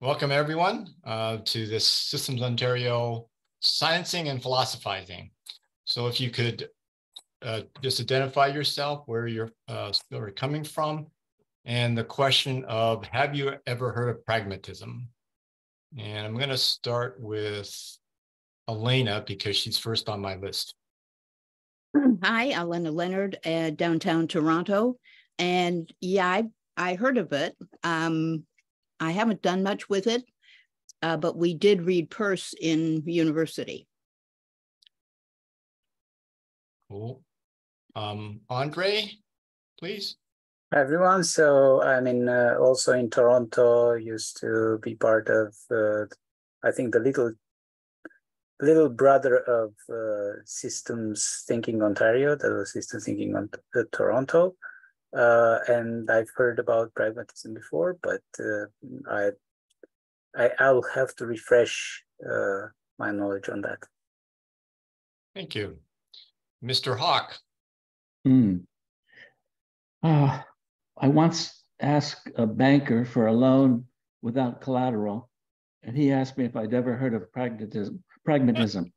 Welcome everyone to this Systems Ontario Sciencing and Philosophizing. So if you could just identify yourself, where you're coming from, and the question of, have you ever heard of pragmatism? And I'm going to start with Elena because she's first on my list. Hi, Elena Leonard, downtown Toronto. And yeah, I heard of it. I haven't done much with it, but we did read Peirce in university. Cool. Andre, please. Hi, everyone. So I mean, also in Toronto, used to be part of, I think, the little brother of Systems Thinking Ontario, the Systems Thinking on Toronto. And I've heard about pragmatism before, but I'll have to refresh my knowledge on that. Thank you. Mr. Hawk. I once asked a banker for a loan without collateral, and he asked me if I'd ever heard of pragmatism.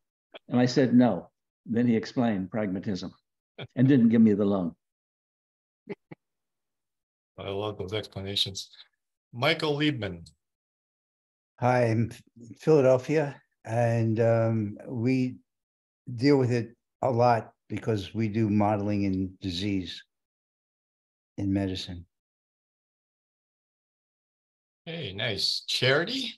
And I said no. Then he explained pragmatism and didn't give me the loan. I love those explanations. Michael Liebman. Hi, I'm Philadelphia, and we deal with it a lot because we do modeling in disease in medicine. Hey, nice. Charity?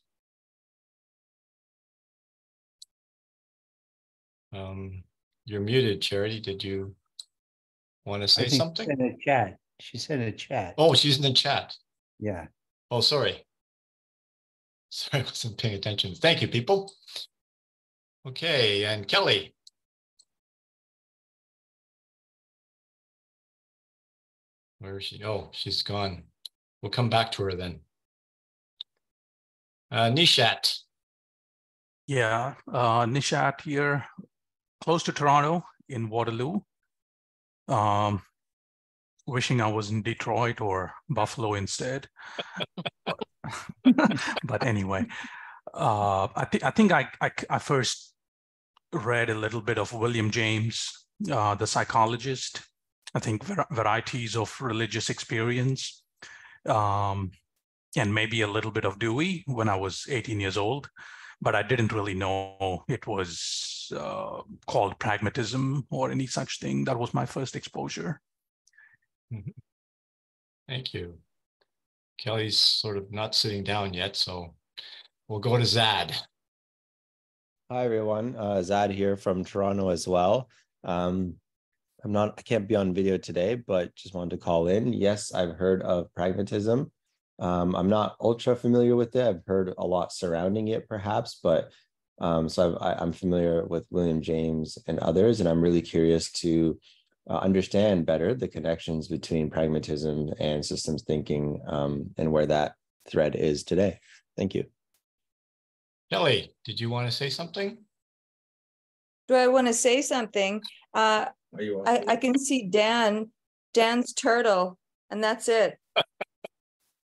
You're muted, Charity. Did you want to say something? In the chat. She's in a chat. Oh, she's in the chat. Yeah. Oh, sorry. Sorry, I wasn't paying attention. Thank you, people. Okay, and Kelly. Where is she? Oh, she's gone. We'll come back to her then. Nishat. Yeah, Nishat here, close to Toronto in Waterloo. Wishing I was in Detroit or Buffalo instead. But anyway, I think I first read a little bit of William James, the psychologist. I think varieties of religious experience, and maybe a little bit of Dewey when I was 18 years old. But I didn't really know it was called pragmatism or any such thing. That was my first exposure. Thank you. Kelly's sort of not sitting down yet, so we'll go to Zad. Hi, everyone. Zad here from Toronto as well. I can't be on video today, but just wanted to call in. Yes, I've heard of pragmatism. I'm not ultra familiar with it. I've heard a lot surrounding it, perhaps, but so I'm familiar with William James and others, and I'm really curious to understand better the connections between pragmatism and systems thinking and where that thread is today. Thank you. Kelly, did you want to say something? Do I want to say something? I can see Dan's turtle, and that's it.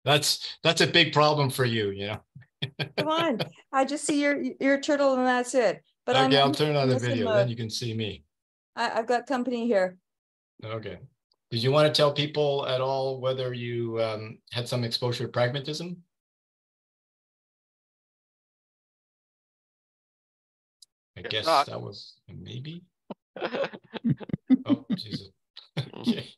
that's a big problem for you, you know. Come on, I just see your turtle, and that's it. But okay, I'll turn on the video, then you can see me. I've got company here. Okay. Did you want to tell people at all whether you had some exposure to pragmatism? I guess not. That was maybe. Oh, Jesus. Okay.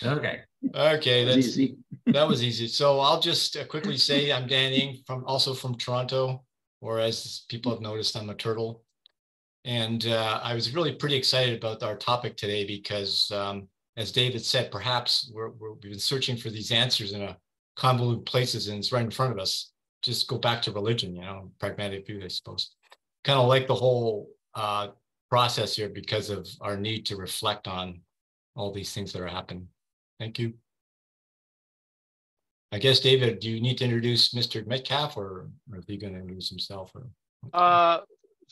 Okay. Okay. That's easy. That was easy. So I'll just quickly say I'm Dan Ing, also from Toronto, or as people have noticed, I'm a turtle. And I was really pretty excited about our topic today because, as David said, perhaps we've been searching for these answers in a convoluted places, and it's right in front of us. Just go back to religion, you know, pragmatic view, I suppose. Kind of like the whole process here because of our need to reflect on all these things that are happening. Thank you. I guess, David, do you need to introduce Mr. Metcalf, or is he going to introduce himself? Or?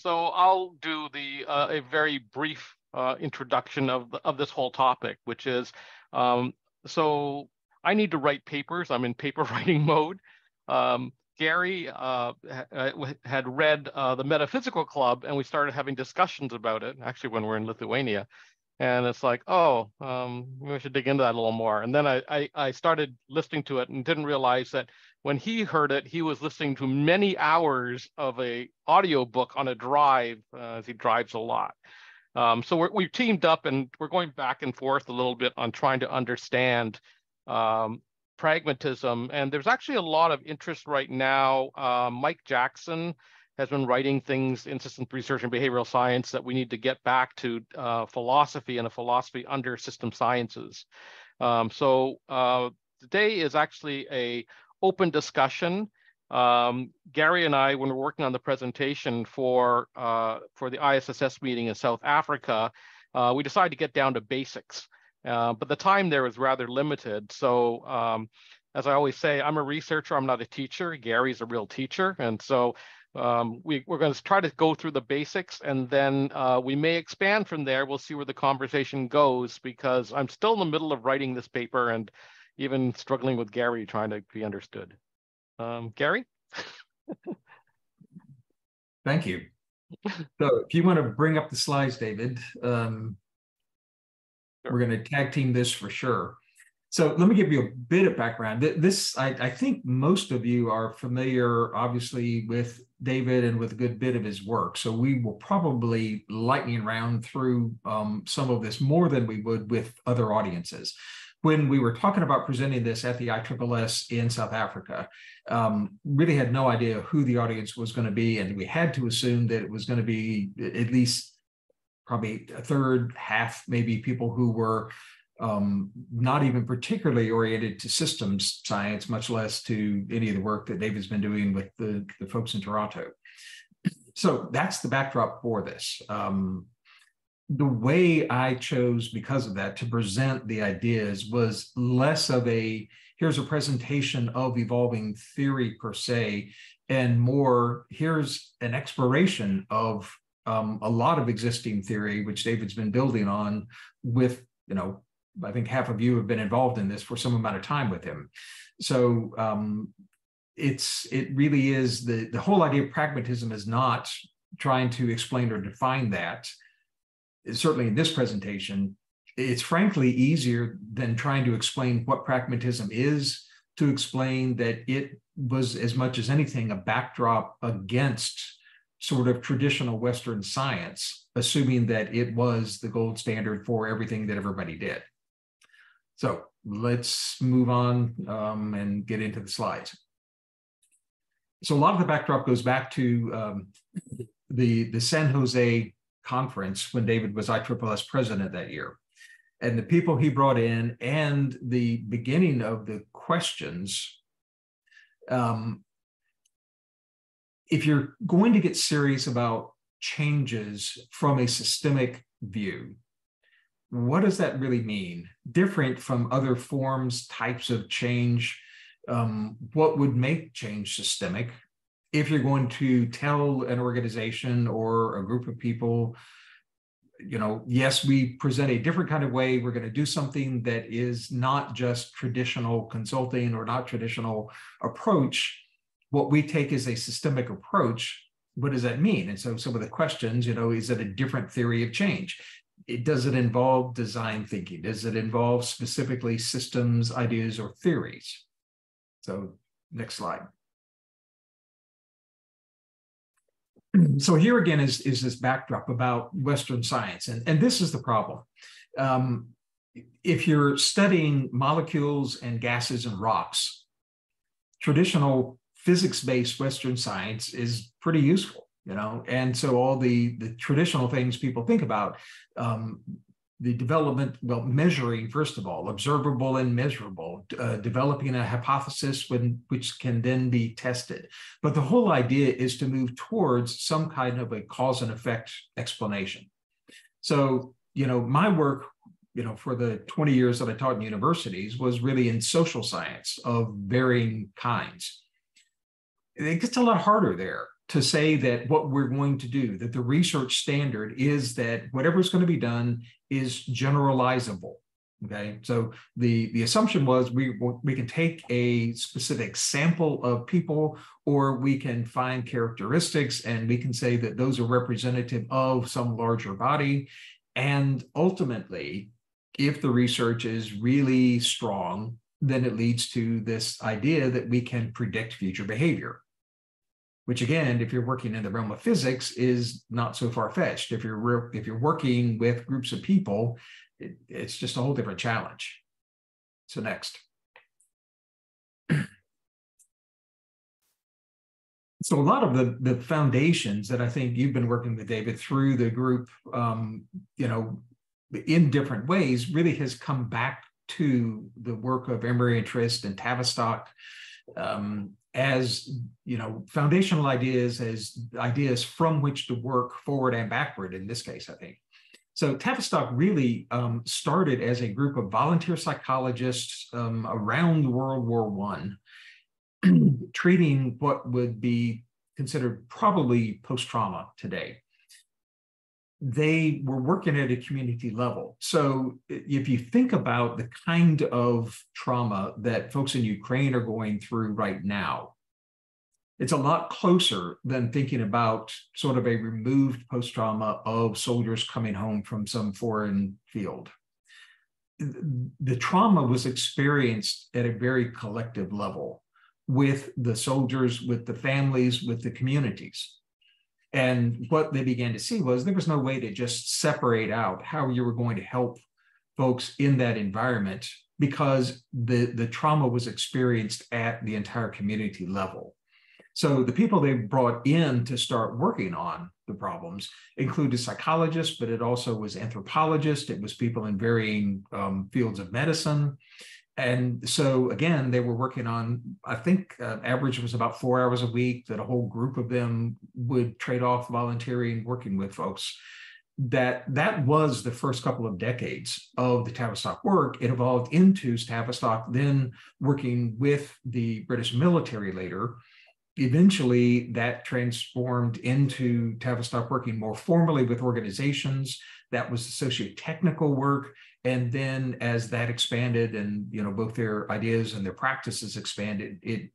So I'll do a very brief introduction of this whole topic, which is, so I need to write papers. I'm in paper writing mode. Gary had read The Metaphysical Club, and we started having discussions about it, actually when we were in Lithuania. And it's like, oh, we should dig into that a little more. And then I started listening to it and didn't realize that when he heard it, he was listening to many hours of a audiobook on a drive, as he drives a lot. So we've teamed up and we're going back and forth a little bit on trying to understand pragmatism. And there's actually a lot of interest right now. Mike Jackson has been writing things in systems research and behavioral science that we need to get back to philosophy and a philosophy under system sciences. So today is actually an open discussion. Gary and I, when we're working on the presentation for the ISSS meeting in South Africa, we decided to get down to basics, but the time there was rather limited. So as I always say, I'm a researcher, I'm not a teacher. Gary's a real teacher. And so we're going to try to go through the basics, and then we may expand from there. We'll see where the conversation goes, because I'm still in the middle of writing this paper and even struggling with Gary trying to be understood. Gary? Thank you. So if you want to bring up the slides, David, sure. We're going to tag team this for sure. So let me give you a bit of background. This, I think most of you are familiar, obviously, with David and with a good bit of his work. So we will probably lightning round through some of this more than we would with other audiences. When we were talking about presenting this at the ISSS in South Africa, really had no idea who the audience was going to be, and we had to assume that it was going to be at least probably a third, half, maybe people who were not even particularly oriented to systems science, much less to any of the work that David's been doing with the folks in Toronto. So that's the backdrop for this. The way I chose, because of that, to present the ideas was less of a, here's a presentation of evolving theory per se, and more, here's an exploration of a lot of existing theory, which David's been building on with, you know, I think half of you have been involved in this for some amount of time with him. So it really is, the whole idea of pragmatism is not trying to explain or define that. Certainly in this presentation, it's frankly easier than trying to explain what pragmatism is, to explain that it was, as much as anything, a backdrop against sort of traditional Western science, assuming that it was the gold standard for everything that everybody did. So let's move on and get into the slides. So a lot of the backdrop goes back to the San Jose conference when David was ISSS president that year. And the people he brought in and the beginning of the questions, if you're going to get serious about changes from a systemic view, what does that really mean? Different from other forms, types of change, what would make change systemic? If you're going to tell an organization or a group of people, you know, yes, we present a different kind of way, we're going to do something that is not just traditional consulting or not traditional approach, what we take is a systemic approach, what does that mean? And so some of the questions, you know, is it a different theory of change? Does it involve design thinking? Does it involve specifically systems, ideas, or theories? So next slide. So here again is this backdrop about Western science, and this is the problem. If you're studying molecules and gases and rocks, traditional physics-based Western science is pretty useful, you know, and so all the traditional things people think about, the development, well, measuring, first of all, observable and measurable, developing a hypothesis which can then be tested. But the whole idea is to move towards some kind of a cause and effect explanation. So, you know, my work, you know, for the 20 years that I taught in universities was really in social science of varying kinds. It gets a lot harder there to say that what we're going to do, that the research standard is that whatever's going to be done is generalizable. Okay, so the assumption was we can take a specific sample of people, or we can find characteristics, and we can say that those are representative of some larger body. And ultimately, if the research is really strong, then it leads to this idea that we can predict future behavior, which again, if you're working in the realm of physics, is not so far-fetched. If you're working with groups of people, it's just a whole different challenge. So next. So a lot of the foundations that I think you've been working with, David, through the group, you know, in different ways, really has come back to the work of Emery and Trist and Tavistock as, you know, foundational ideas, as ideas from which to work forward and backward in this case, I think. So Tavistock really started as a group of volunteer psychologists around World War I, treating what would be considered probably post-trauma today. They were working at a community level. So if you think about the kind of trauma that folks in Ukraine are going through right now, it's a lot closer than thinking about sort of a removed post-trauma of soldiers coming home from some foreign field. The trauma was experienced at a very collective level with the soldiers, with the families, with the communities. And what they began to see was there was no way to just separate out how you were going to help folks in that environment, because the trauma was experienced at the entire community level. So the people they brought in to start working on the problems included psychologists, but it also was anthropologists. It was people in varying fields of medicine. And so again, they were working on, I think average was about 4 hours a week that a whole group of them would trade off volunteering, working with folks. That was the first couple of decades of the Tavistock work. It evolved into Tavistock then working with the British military later. Eventually, that transformed into Tavistock working more formally with organizations. That was the sociotechnical work. And then as that expanded and, you know, both their ideas and their practices expanded, it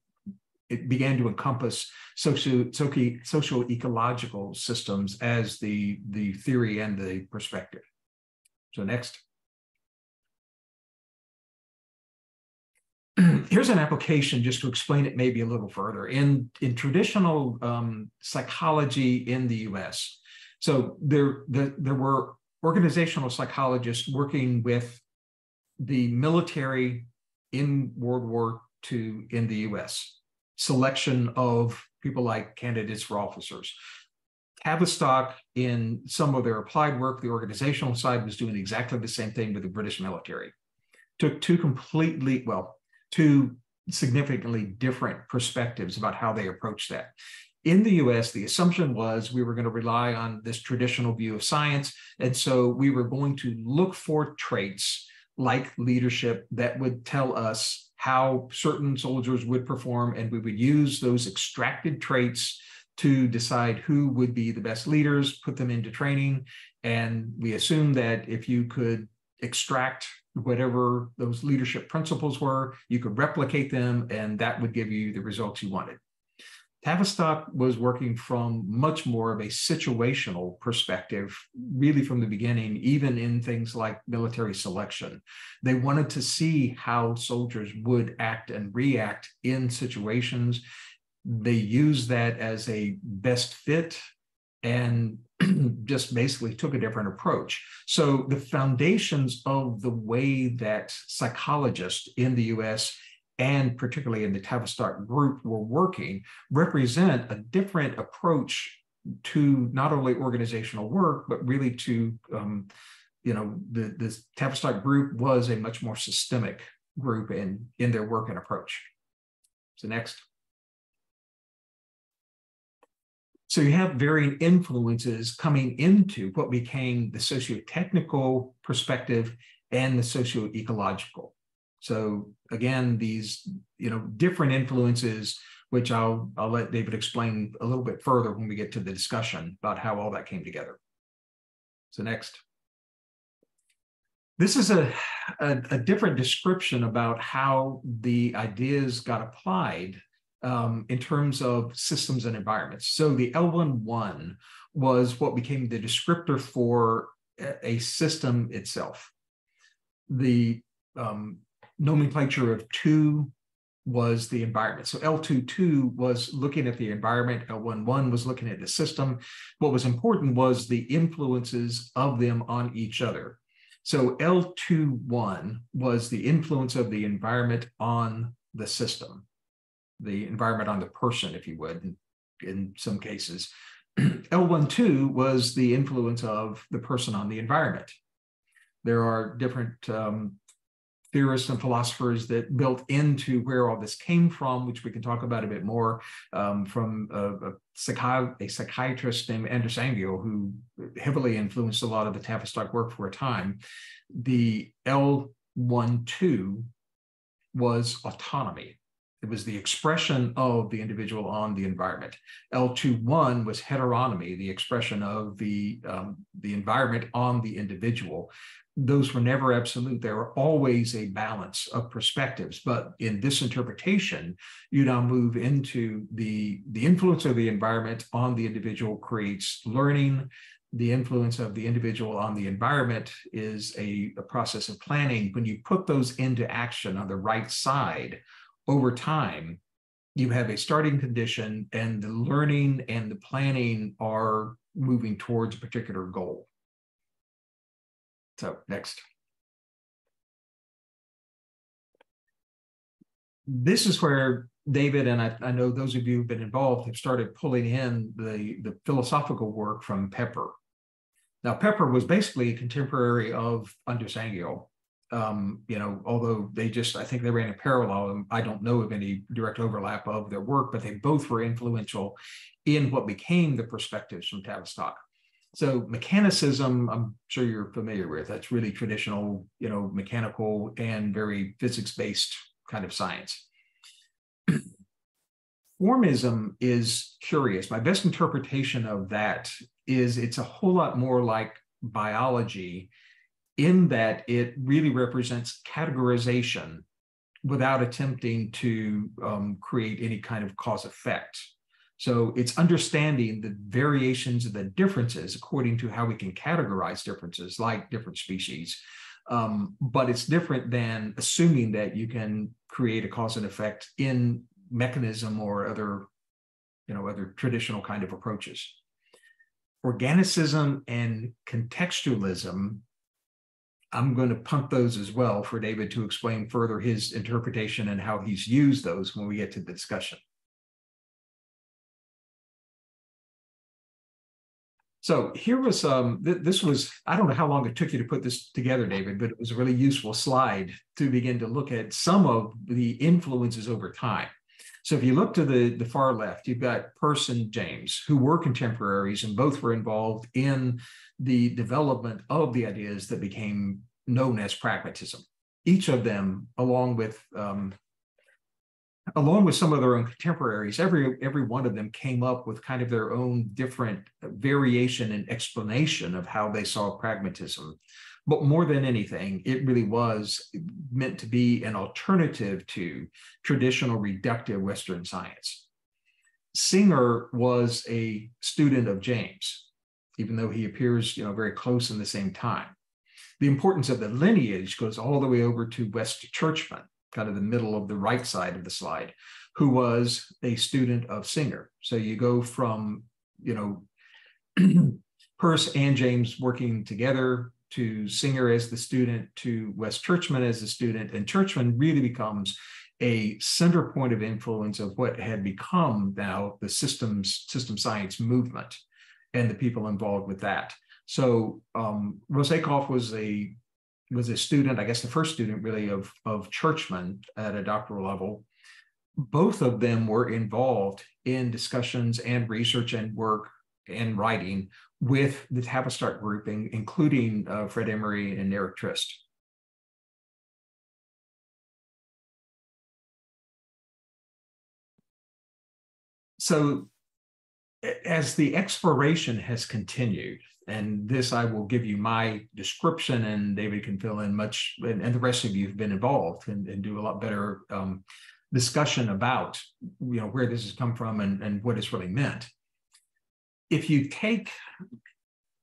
began to encompass social ecological systems as the theory and the perspective. So next. Here's an application just to explain it maybe a little further. In traditional psychology in the US, so there were organizational psychologists working with the military in World War II in the US, selection of people like candidates for officers. Tavistock, in some of their applied work, the organizational side, was doing exactly the same thing with the British military. Took two significantly different perspectives about how they approached that. In the US, the assumption was we were going to rely on this traditional view of science. And so we were going to look for traits like leadership that would tell us how certain soldiers would perform. And we would use those extracted traits to decide who would be the best leaders, put them into training. And we assumed that if you could extract whatever those leadership principles were, you could replicate them, and that would give you the results you wanted. Tavistock was working from much more of a situational perspective, really from the beginning, even in things like military selection. They wanted to see how soldiers would act and react in situations. They used that as a best fit and just basically took a different approach. So the foundations of the way that psychologists in the US, and particularly in the Tavistock group, were working, represent a different approach to not only organizational work, but really to, you know, the Tavistock group was a much more systemic group in their work and approach. So next. So you have varying influences coming into what became the socio-technical perspective and the socio-ecological. So again, these, you know, different influences, which I'll let David explain a little bit further when we get to the discussion about how all that came together. So next. This is a different description about how the ideas got applied in terms of systems and environments. So the L11 was what became the descriptor for a system itself. The nomenclature of two was the environment. So L22 was looking at the environment, L11 was looking at the system. What was important was the influences of them on each other. So L21 was the influence of the environment on the system, the environment on the person, if you would, in some cases. L12 was the influence of the person on the environment. There are different theorists and philosophers that built into where all this came from, which we can talk about a bit more, from a psychiatrist named Andras Angyal, who heavily influenced a lot of the Tavistock work for a time. The L12 was autonomy. It was the expression of the individual on the environment. L21 was heteronomy, the expression of the environment on the individual. Those were never absolute. They were always a balance of perspectives. But in this interpretation, you now move into the influence of the environment on the individual creates learning. The influence of the individual on the environment is a process of planning. When you put those into action on the right side, over time, you have a starting condition, and the learning and the planning are moving towards a particular goal. So next. This is where David, and I know those of you who've been involved, have started pulling in the philosophical work from Pepper. Now, Pepper was basically a contemporary of Andras Angyal. You know, although they just, I think they ran a parallel, and I don't know of any direct overlap of their work, but they both were influential in what became the perspectives from Tavistock. So mechanicism, I'm sure you're familiar with, that's really traditional, you know, mechanical and very physics-based kind of science. Formism is curious. My best interpretation of that is it's a whole lot more like biology, in that it really represents categorization without attempting to create any kind of cause-effect. So it's understanding the variations and the differences according to how we can categorize differences, like different species. But it's different than assuming that you can create a cause and effect in mechanism or other, you know, other traditional kind of approaches. Organicism and contextualism, I'm going to punt those as well for David to explain further his interpretation and how he's used those when we get to the discussion. So here was, this was, I don't know how long it took you to put this together, David, but it was a really useful slide to begin to look at some of the influences over time. So if you look to the far left, you've got Peirce and James, who were contemporaries, and both were involved in the development of the ideas that became known as pragmatism. Each of them, along with some of their own contemporaries, every one of them came up with kind of their own different variation and explanation of how they saw pragmatism. But more than anything, it really was meant to be an alternative to traditional reductive Western science. Singer was a student of James, even though he appears, you know, very close in the same time. The importance of the lineage goes all the way over to West Churchman, kind of the middle of the right side of the slide, who was a student of Singer. So you go from, you know, Peirce and James working together, to Singer as the student, to West Churchman as the student, and Churchman really becomes a center point of influence of what had become now the system science movement and the people involved with that. So Rosakoff was a student, I guess the first student really of Churchman at a doctoral level. Both of them were involved in discussions and research and work and writing with the Tavistock group, including Fred Emery and Eric Trist. So as the exploration has continued, and this I will give you my description, and David can fill in much, and the rest of you have been involved and do a lot better discussion about, you know, where this has come from and what it's really meant. If you take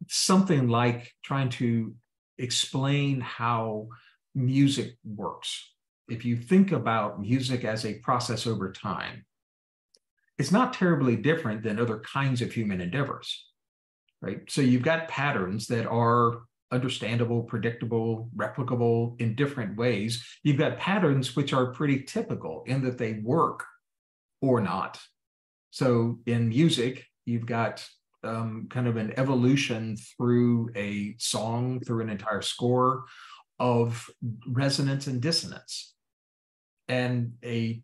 something like trying to explain how music works, if you think about music as a process over time, it's not terribly different than other kinds of human endeavors, right? So you've got patterns that are understandable, predictable, replicable in different ways. You've got patterns which are pretty typical in that they work or not. So in music, you've got kind of an evolution through a song, through an entire score of resonance and dissonance, and an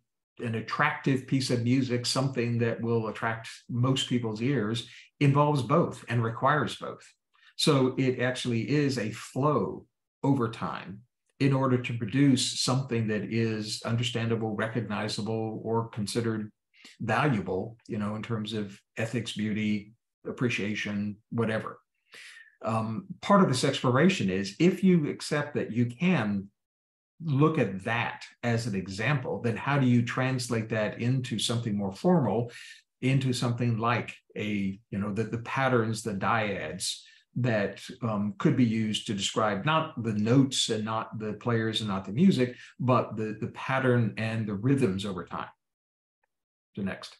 attractive piece of music, something that will attract most people's ears, involves both and requires both. So it actually is a flow over time in order to produce something that is understandable, recognizable, or considered valuable, you know, in terms of ethics, beauty, appreciation, whatever. Part of this exploration is, if you accept that you can look at that as an example, then how do you translate that into something more formal, into something like a, you know, the patterns, the dyads that could be used to describe not the notes and not the players and not the music, but the pattern and the rhythms over time. So next.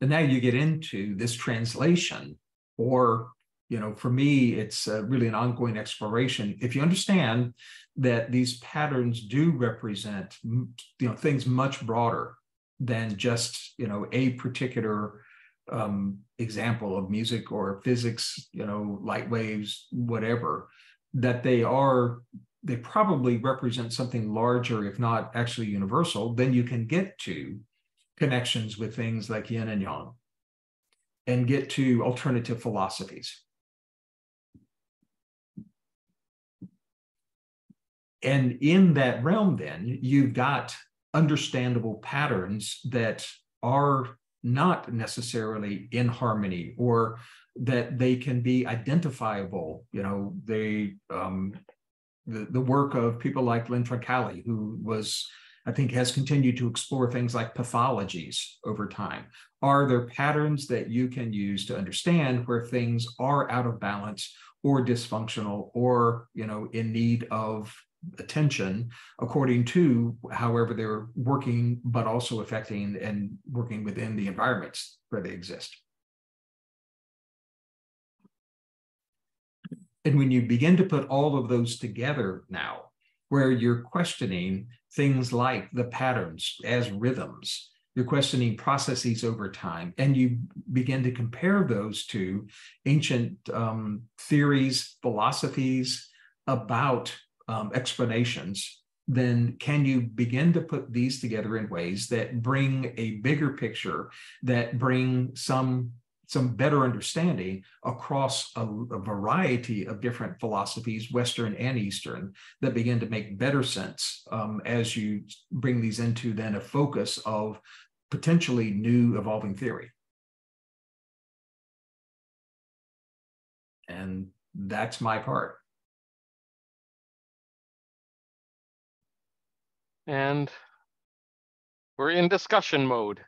And now you get into this translation, or, you know, for me, it's really an ongoing exploration. If you understand that these patterns do represent, you know, things much broader than just, you know, a particular example of music or physics, you know, light waves, whatever, that they probably represent something larger, if not actually universal, then you can get to connections with things like yin and yang and get to alternative philosophies. And in that realm, then, you've got understandable patterns that are not necessarily in harmony, or that they can be identifiable. You know, they, the work of people like Lynn Trincali, who was, I think, has continued to explore things like pathologies over time. Are there patterns that you can use to understand where things are out of balance or dysfunctional, or, you know, in need of attention, according to however they're working, but also affecting and working within the environments where they exist? And when you begin to put all of those together now, where you're questioning things like the patterns as rhythms, you're questioning processes over time, and you begin to compare those to ancient theories, philosophies about explanations, then can you begin to put these together in ways that bring a bigger picture, that bring some better understanding across a variety of different philosophies, Western and Eastern, that begin to make better sense as you bring these into then a focus of potentially new evolving theory. And that's my part. And we're in discussion mode.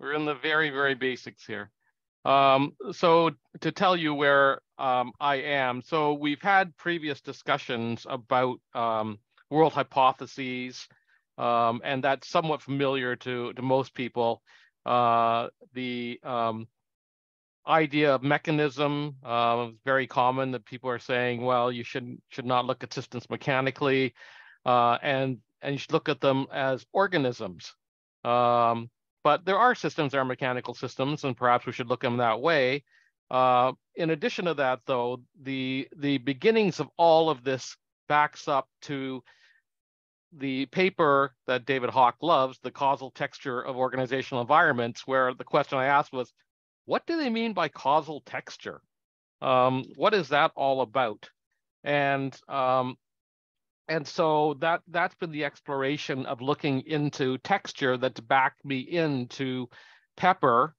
We're in the very, very basics here. So to tell you where I am, so we've had previous discussions about world hypotheses, and that's somewhat familiar to most people. The idea of mechanism is very common, that people are saying, well, you should not look at systems mechanically, and you should look at them as organisms. But there are systems that are mechanical systems, and perhaps we should look at them that way. In addition to that, though, the beginnings of all of this backs up to the paper that David Hawk loves, The Causal Texture of Organizational Environments, where the question I asked was, what do they mean by causal texture? What is that all about? And so that's been the exploration of looking into texture that's backed me into Pepper,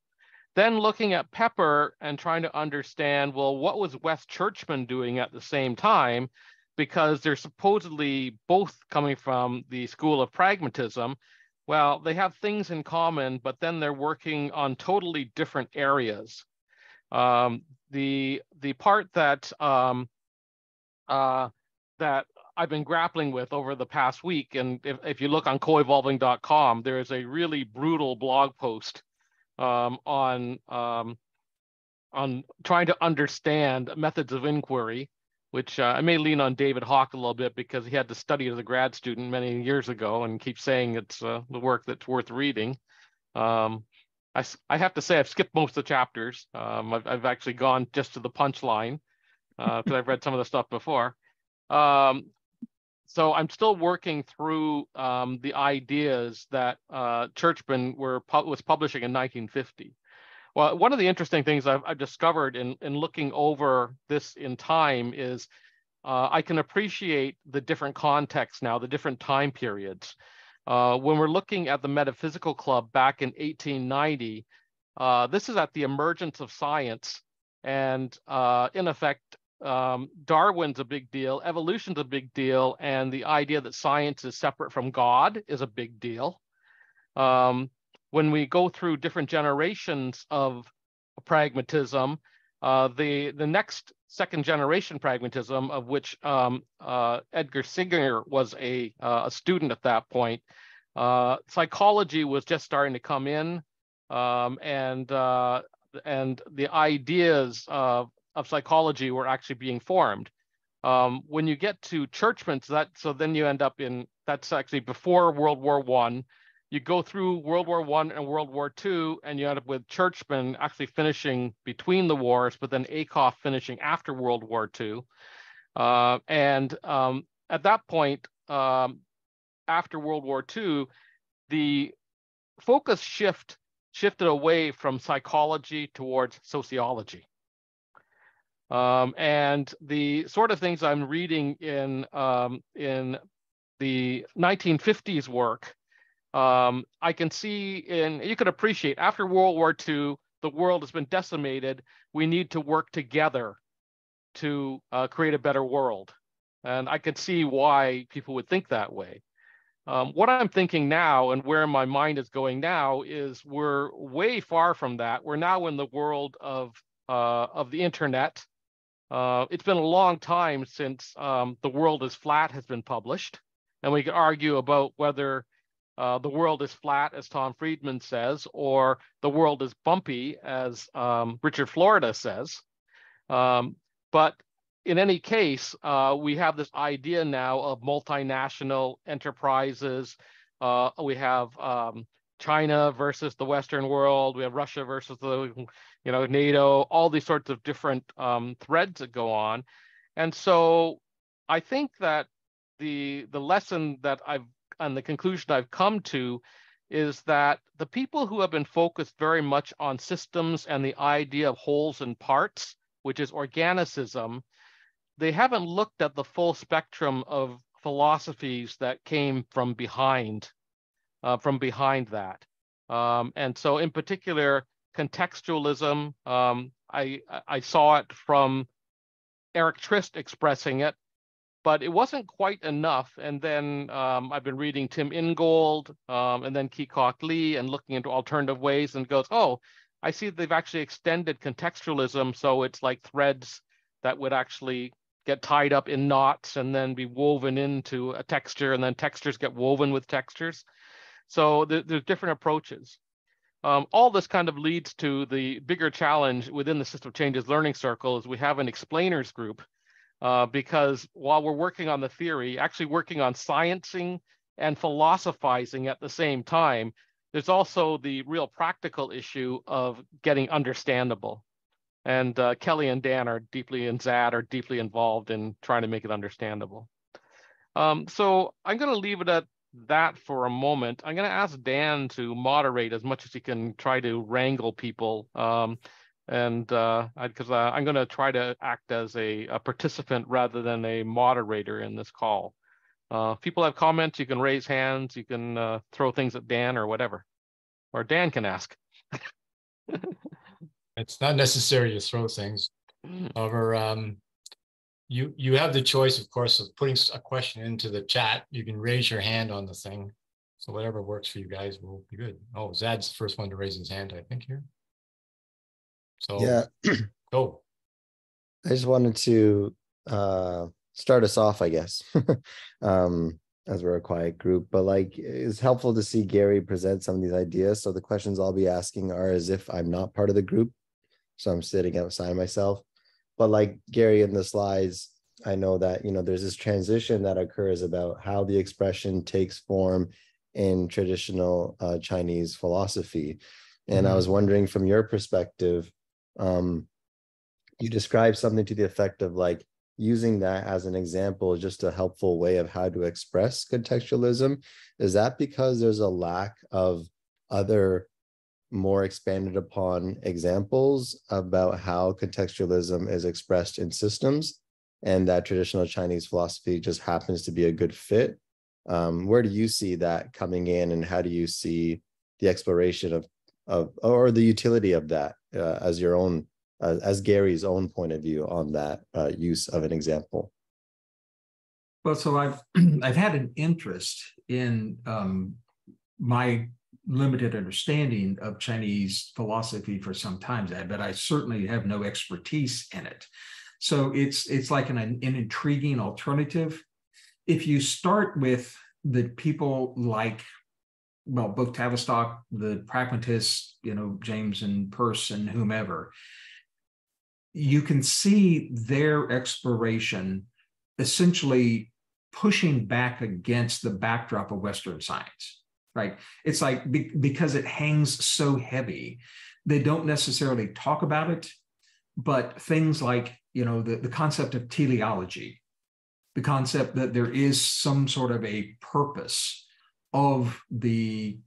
then looking at Pepper and trying to understand, well, what was West Churchman doing at the same time? Because they're supposedly both coming from the school of pragmatism. Well, they have things in common, but then they're working on totally different areas. The part that that I've been grappling with over the past week, and if you look on coevolving.com, there is a really brutal blog post on trying to understand methods of inquiry, which I may lean on David Hawk a little bit because he had to study as a grad student many years ago and keeps saying it's the work that's worth reading. I have to say I've skipped most of the chapters. I've actually gone just to the punchline because I've read some of the stuff before. So I'm still working through the ideas that Churchman was publishing in 1950. Well, one of the interesting things I've discovered in looking over this in time is I can appreciate the different contexts now, the different time periods. When we're looking at the Metaphysical Club back in 1890, this is at the emergence of science. And in effect, Darwin's a big deal, evolution's a big deal, and the idea that science is separate from God is a big deal. When we go through different generations of pragmatism, the next second generation pragmatism, of which Edgar Singer was a student at that point, psychology was just starting to come in, and the ideas of psychology were actually being formed. When you get to Churchman, so then you end up in, that's actually before World War I. You go through World War I and World War II, and you end up with Churchman actually finishing between the wars, but then Ackoff finishing after World War II. And at that point, after World War II, the focus shifted away from psychology towards sociology. And the sort of things I'm reading in the 1950s work, I can see, and you could appreciate, after World War II, the world has been decimated. We need to work together to create a better world. And I could see why people would think that way. What I'm thinking now and where my mind is going now is we're way far from that. We're now in the world of the internet. It's been a long time since The World is Flat has been published. And we could argue about whether the world is flat, as Tom Friedman says, or the world is bumpy, as Richard Florida says. But in any case, we have this idea now of multinational enterprises. We have China versus the Western world. We have Russia versus the, NATO, all these sorts of different threads that go on. And so I think that the lesson that the conclusion I've come to is that the people who have been focused very much on systems and the idea of wholes and parts, which is organicism, they haven't looked at the full spectrum of philosophies that came from behind that. And so in particular, contextualism, I saw it from Eric Trist expressing it, but it wasn't quite enough. And then I've been reading Tim Ingold and then Ke Kok Lee and looking into alternative ways and goes, oh, I see they've actually extended contextualism. So it's like threads that would actually get tied up in knots and then be woven into a texture, and then textures get woven with textures. So there's different approaches. All this kind of leads to the bigger challenge within the System Changes Learning Circle is we have an explainers group. Because while we're working on the theory, actually working on sciencing and philosophizing at the same time, there's also the real practical issue of getting understandable. And Kelly and Dan are deeply involved in trying to make it understandable. So I'm going to leave it at that for a moment. I'm going to ask Dan to moderate as much as he can, try to wrangle people. Because I'm going to try to act as a participant rather than a moderator in this call. If people have comments, you can raise hands, you can throw things at Dan or whatever, or Dan can ask. It's not necessary to throw things. However, you have the choice, of course, of putting a question into the chat. You can raise your hand on the thing. So whatever works for you guys will be good. Oh, Zad's the first one to raise his hand, I think, here. So yeah, go. I just wanted to start us off, I guess, as we're a quiet group. But like, it's helpful to see Gary present some of these ideas. So the questions I'll be asking are as if I'm not part of the group. So I'm sitting outside myself. But like Gary in the slides, I know that, you know, there's this transition that occurs about how the expression takes form in traditional Chinese philosophy. And I was wondering, from your perspective, you described something to the effect of like using that as an example, just a helpful way of how to express contextualism. Is that because there's a lack of other more expanded upon examples about how contextualism is expressed in systems, and that traditional Chinese philosophy just happens to be a good fit? Where do you see that coming in, and how do you see the exploration of or the utility of that as your own, as Gary's own point of view on that use of an example? Well, so I've had an interest in my limited understanding of Chinese philosophy for some time, but I certainly have no expertise in it. So it's like an intriguing alternative. If you start with the people like, well, both Tavistock, the pragmatists, you know, James and Peirce and whomever, you can see their exploration essentially pushing back against the backdrop of Western science, right? It's like, because it hangs so heavy, they don't necessarily talk about it, but things like, you know, the concept of teleology, the concept that there is some sort of a purpose of the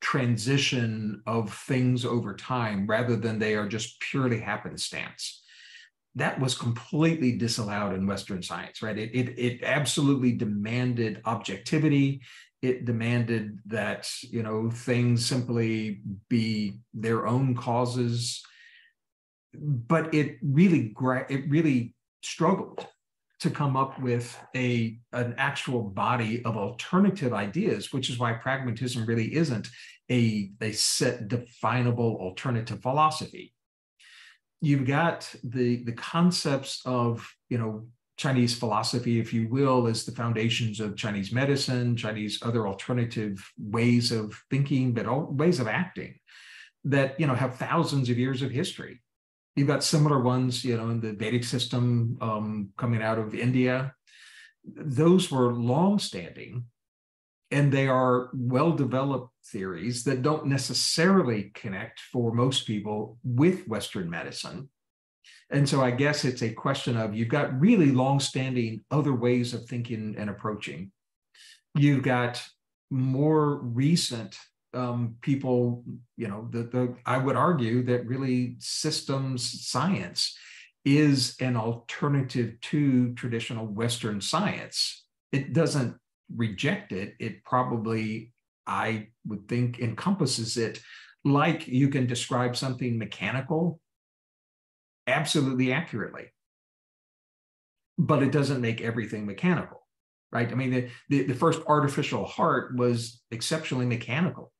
transition of things over time, rather than they are just purely happenstance. That was completely disallowed in Western science, right? It absolutely demanded objectivity. It demanded that, you know, things simply be their own causes. But it really struggled to come up with an actual body of alternative ideas, which is why pragmatism really isn't a set definable alternative philosophy. You've got the concepts of, you know, Chinese philosophy, if you will, as the foundations of Chinese medicine, Chinese other alternative ways of thinking, but all ways of acting that, you know, have thousands of years of history. You've got similar ones, you know, in the Vedic system coming out of India. Those were long-standing, and they are well-developed theories that don't necessarily connect for most people with Western medicine. And so I guess it's a question of, you've got really long-standing other ways of thinking and approaching. You've got more recent people, you know, I would argue that really systems science is an alternative to traditional Western science. It doesn't reject it. It probably, I would think, encompasses it. Like you can describe something mechanical absolutely accurately, but it doesn't make everything mechanical, right? I mean, the first artificial heart was exceptionally mechanical.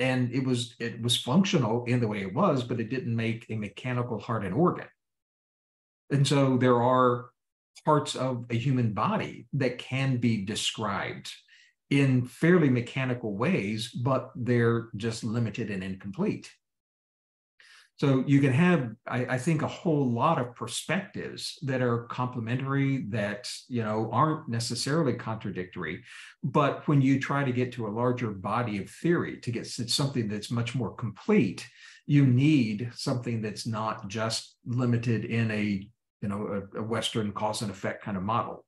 And it was functional in the way it was, but it didn't make a mechanical heart an organ. And so there are parts of a human body that can be described in fairly mechanical ways, but they're just limited and incomplete. So you can have, I think, a whole lot of perspectives that are complementary, that, you know, aren't necessarily contradictory. But when you try to get to a larger body of theory, to get something that's much more complete, you need something that's not just limited in a Western cause and effect kind of model.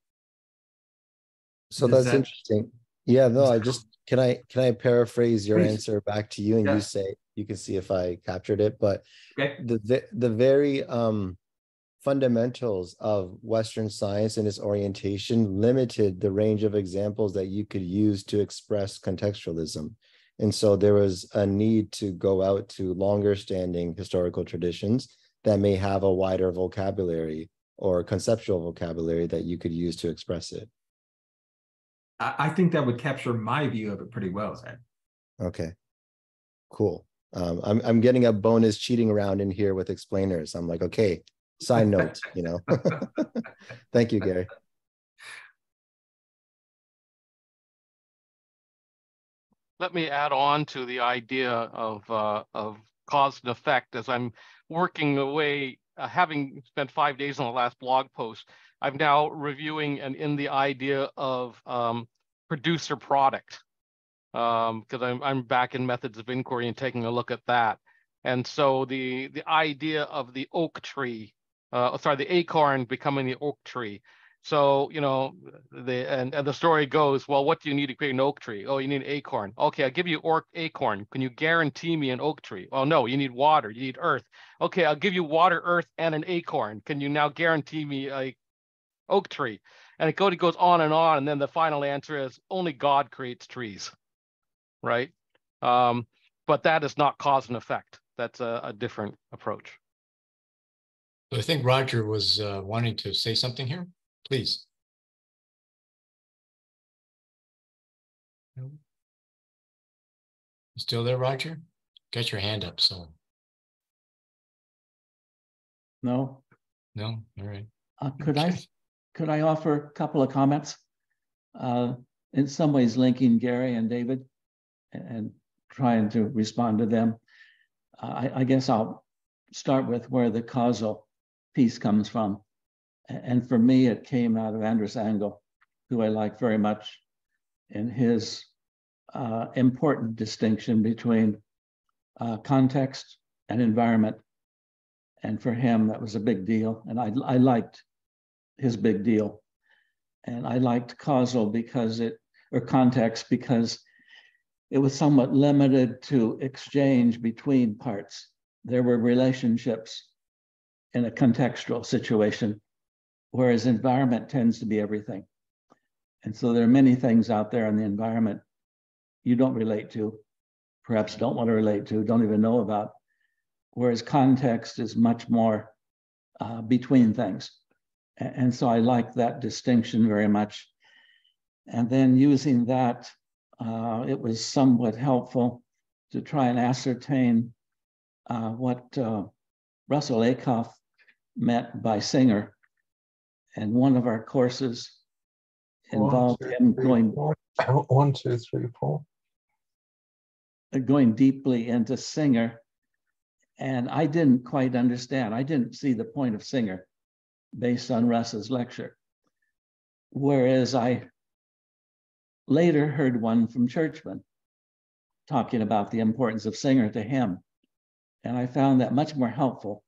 So that's interesting. Yeah, no, I just, can I paraphrase your answer back to you, and you say, you can see if I captured it, but the very fundamentals of Western science and its orientation limited the range of examples that you could use to express contextualism. And so there was a need to go out to longer standing historical traditions that may have a wider vocabulary or conceptual vocabulary that you could use to express it. I think that would capture my view of it pretty well, Zach. Okay, cool. I'm getting a bonus cheating round in here with explainers. I'm like, okay, side note, you know. Thank you, Gary. Let me add on to the idea of cause and effect. As I'm working away, having spent 5 days on the last blog post, I'm now reviewing and in the idea of producer product, because I'm back in methods of inquiry and taking a look at that. And so the idea of the oak tree, the acorn becoming the oak tree. So, you know, and the story goes, well, what do you need to create an oak tree? Oh, you need an acorn. Okay, I'll give you acorn. Can you guarantee me an oak tree? Oh, no, you need water, you need earth. Okay, I'll give you water, earth, and an acorn. Can you now guarantee me an oak tree? And it goes on. And then the final answer is only God creates trees, right? But that is not cause and effect. That's a different approach. So I think Roger was wanting to say something here. Please. You still there, Roger? Got your hand up, so. No. No, all right. Could I offer a couple of comments? In some ways linking Gary and David and trying to respond to them. I guess I'll start with where the causal piece comes from. And for me, it came out of Andras Angyal, who I like very much, in his important distinction between context and environment. And for him, that was a big deal. And I liked his big deal. And I liked causal because context because it was somewhat limited to exchange between parts. There were relationships in a contextual situation, whereas environment tends to be everything. And so there are many things out there in the environment you don't relate to, perhaps don't want to relate to, don't even know about, whereas context is much more between things. And so I like that distinction very much. And then using that, it was somewhat helpful to try and ascertain what Russell Ackoff meant by Singer. And one of our courses involved him going deeply into Singer. And I didn't quite understand. I didn't see the point of Singer based on Russ's lecture. Whereas I later heard one from Churchman talking about the importance of Singer to him. And I found that much more helpful,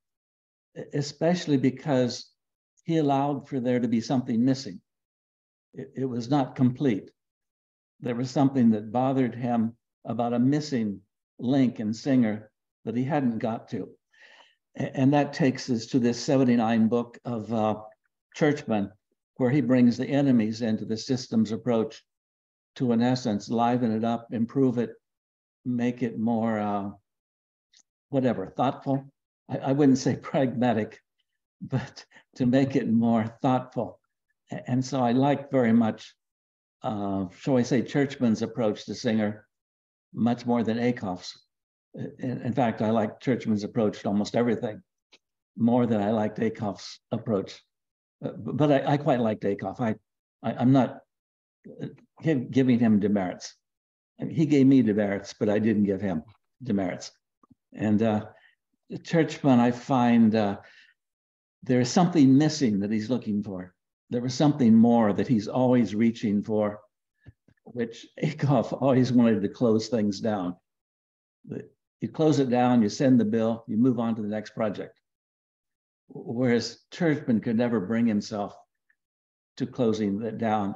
especially because he allowed for there to be something missing. It was not complete. There was something that bothered him about a missing link in Singer that he hadn't got to. And that takes us to this 79 book of Churchman, where he brings the enemies into the systems approach to, in essence, liven it up, improve it, make it more, thoughtful. I wouldn't say pragmatic, but to make it more thoughtful. And so I like very much, shall I say, Churchman's approach to Singer much more than Ackoff's. In fact, I like Churchman's approach to almost everything more than I liked Ackoff's approach. But I quite liked Ackoff. I'm not giving him demerits. He gave me demerits, but I didn't give him demerits. And Churchman, I find, there is something missing that he's looking for. There was something more that he's always reaching for, which Ackoff always wanted to close things down. You close it down, you send the bill, you move on to the next project. Whereas Churchman could never bring himself to closing it down.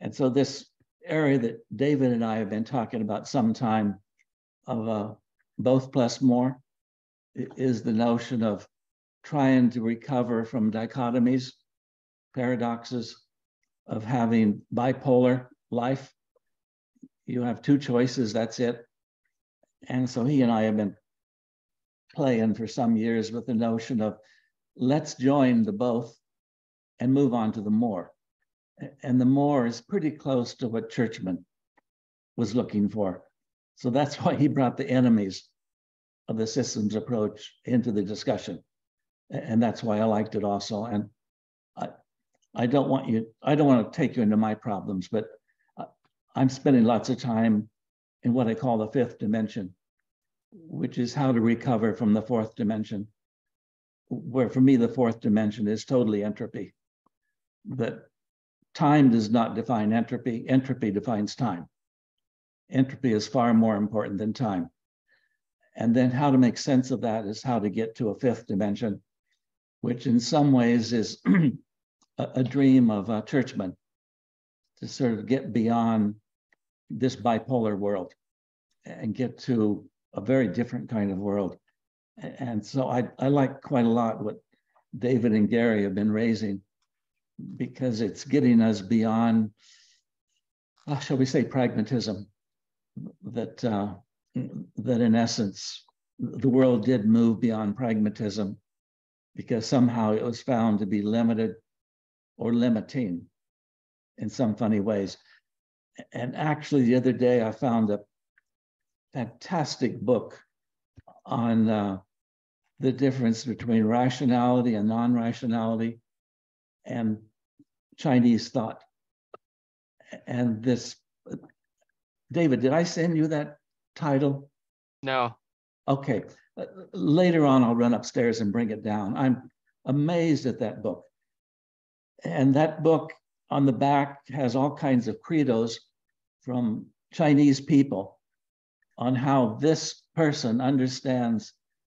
And so this area that David and I have been talking about some time of both plus more is the notion of trying to recover from dichotomies, paradoxes of having bipolar life. You have two choices, that's it. And so he and I have been playing for some years with the notion of let's join the both and move on to the more. And the more is pretty close to what Churchman was looking for. So that's why he brought the enemies of the systems approach into the discussion. And that's why I liked it also. And I don't want to take you into my problems, but I'm spending lots of time in what I call the fifth dimension, which is how to recover from the fourth dimension, where for me, the fourth dimension is totally entropy. That time does not define entropy. Entropy defines time. Entropy is far more important than time. And then how to make sense of that is how to get to a fifth dimension, which in some ways is a dream of Churchman, to sort of get beyond this bipolar world and get to a very different kind of world. And so I like quite a lot what David and Gary have been raising, because it's getting us beyond, shall we say, pragmatism, that that in essence, the world did move beyond pragmatism because somehow it was found to be limited or limiting in some funny ways. And actually the other day I found a fantastic book on the difference between rationality and non-rationality and Chinese thought. And this, David, did I send you that title? No. Okay, later on I'll run upstairs and bring it down. I'm amazed at that book. And that book on the back has all kinds of credos from Chinese people on how this person understands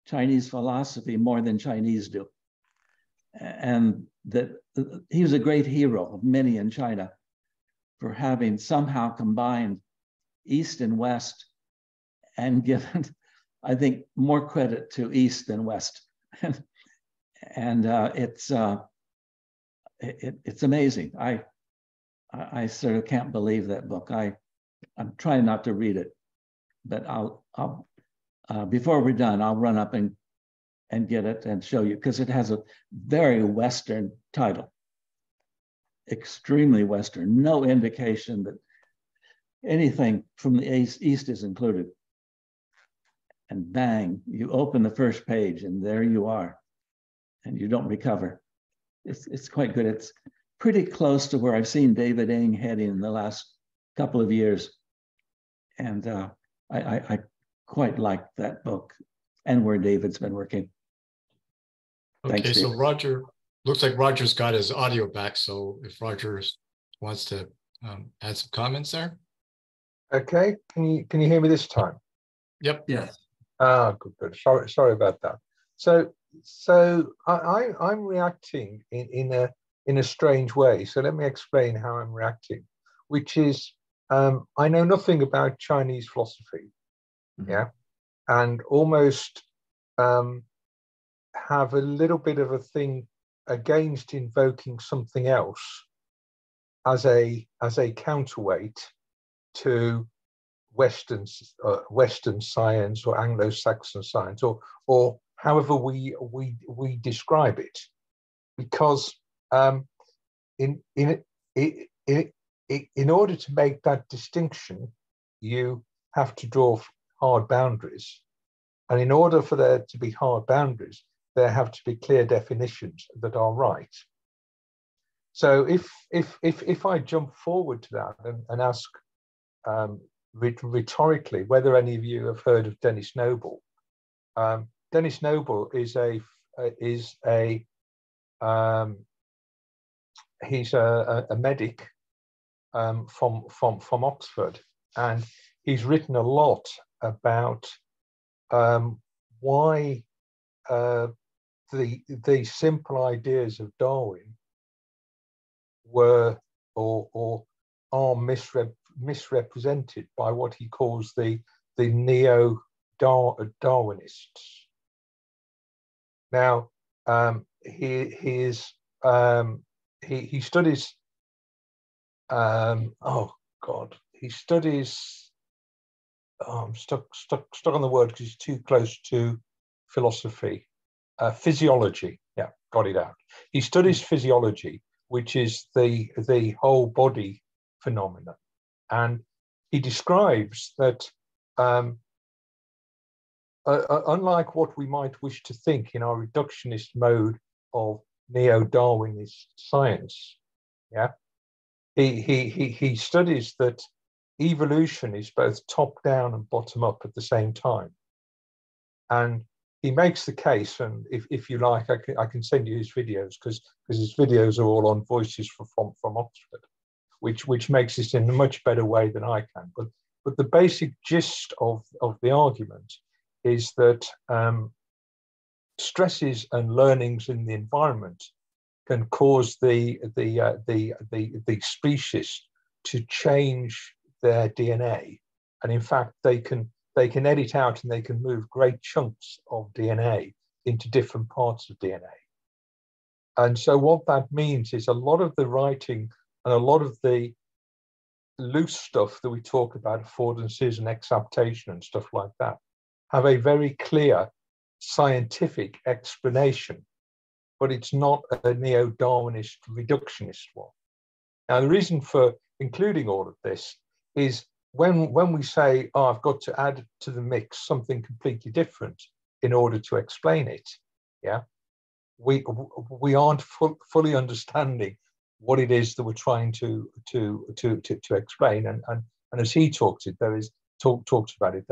Chinese philosophy more than Chinese do. And that he was a great hero of many in China for having somehow combined East and West and given, I think, more credit to East than West. And it's amazing. I sort of can't believe that book. I'm trying not to read it, but I'll before we're done, I'll run up and get it and show you, because it has a very Western title, extremely Western, no indication that anything from the East is included. And bang, you open the first page and there you are, and you don't recover. It's quite good. It's pretty close to where I've seen David Ing heading in the last couple of years. And I quite like that book and where David's been working. Okay, thanks, so Roger, looks like Roger's got his audio back. So if Roger wants to add some comments there. Okay, can you hear me this time? Yep. Yes. Ah, good. Sorry about that. So I'm reacting in a strange way. So let me explain how I'm reacting, which is I know nothing about Chinese philosophy, yeah, and almost have a little bit of a thing against invoking something else as a counterweight to Western science or Anglo-Saxon science or however we describe it, because in order to make that distinction, you have to draw hard boundaries, and in order for there to be hard boundaries, there have to be clear definitions that are right. So if I jump forward to that and ask rhetorically whether any of you have heard of Dennis Noble. Dennis Noble is a medic from Oxford, and he's written a lot about why the simple ideas of Darwin were or are misrepresented by what he calls the neo-Darwinists. Now, he studies, stuck on the word because it's too close to philosophy. Physiology. Yeah, got it out. He studies physiology, which is the whole body phenomenon, and he describes that unlike what we might wish to think in our reductionist mode of neo-Darwinist science, yeah, he studies that evolution is both top down and bottom up at the same time, and he makes the case, and if you like, I can send you his videos, because his videos are all on Voices from Oxford, which makes this in a much better way than I can. But the basic gist of the argument is that stresses and learnings in the environment can cause the species to change their DNA, and in fact they can edit out and they can move great chunks of DNA into different parts of DNA. And so what that means is a lot of the writing and a lot of the loose stuff that we talk about, affordances and exaptation and stuff like that, have a very clear scientific explanation, but it's not a neo-Darwinist reductionist one. Now, the reason for including all of this is when we say, oh, I've got to add to the mix something completely different in order to explain it, yeah, we aren't fully understanding what it is that we're trying to explain. And as he talks it, talks about it,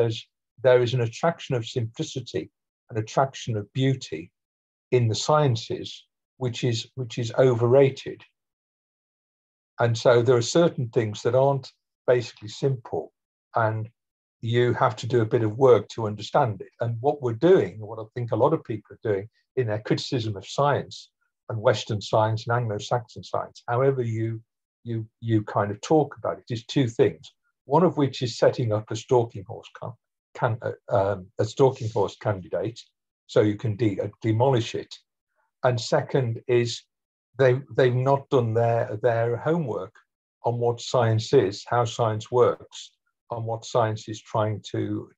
there is an attraction of simplicity, an attraction of beauty in the sciences, which is overrated. And so there are certain things that aren't basically simple, and you have to do a bit of work to understand it. And what we're doing, what I think a lot of people are doing in their criticism of science and Western science and Anglo-Saxon science, however you kind of talk about it, is two things. One of which is setting up a stalking horse candidate, so you can demolish it. And second is they've not done their homework on what science is, how science works, on what science is trying to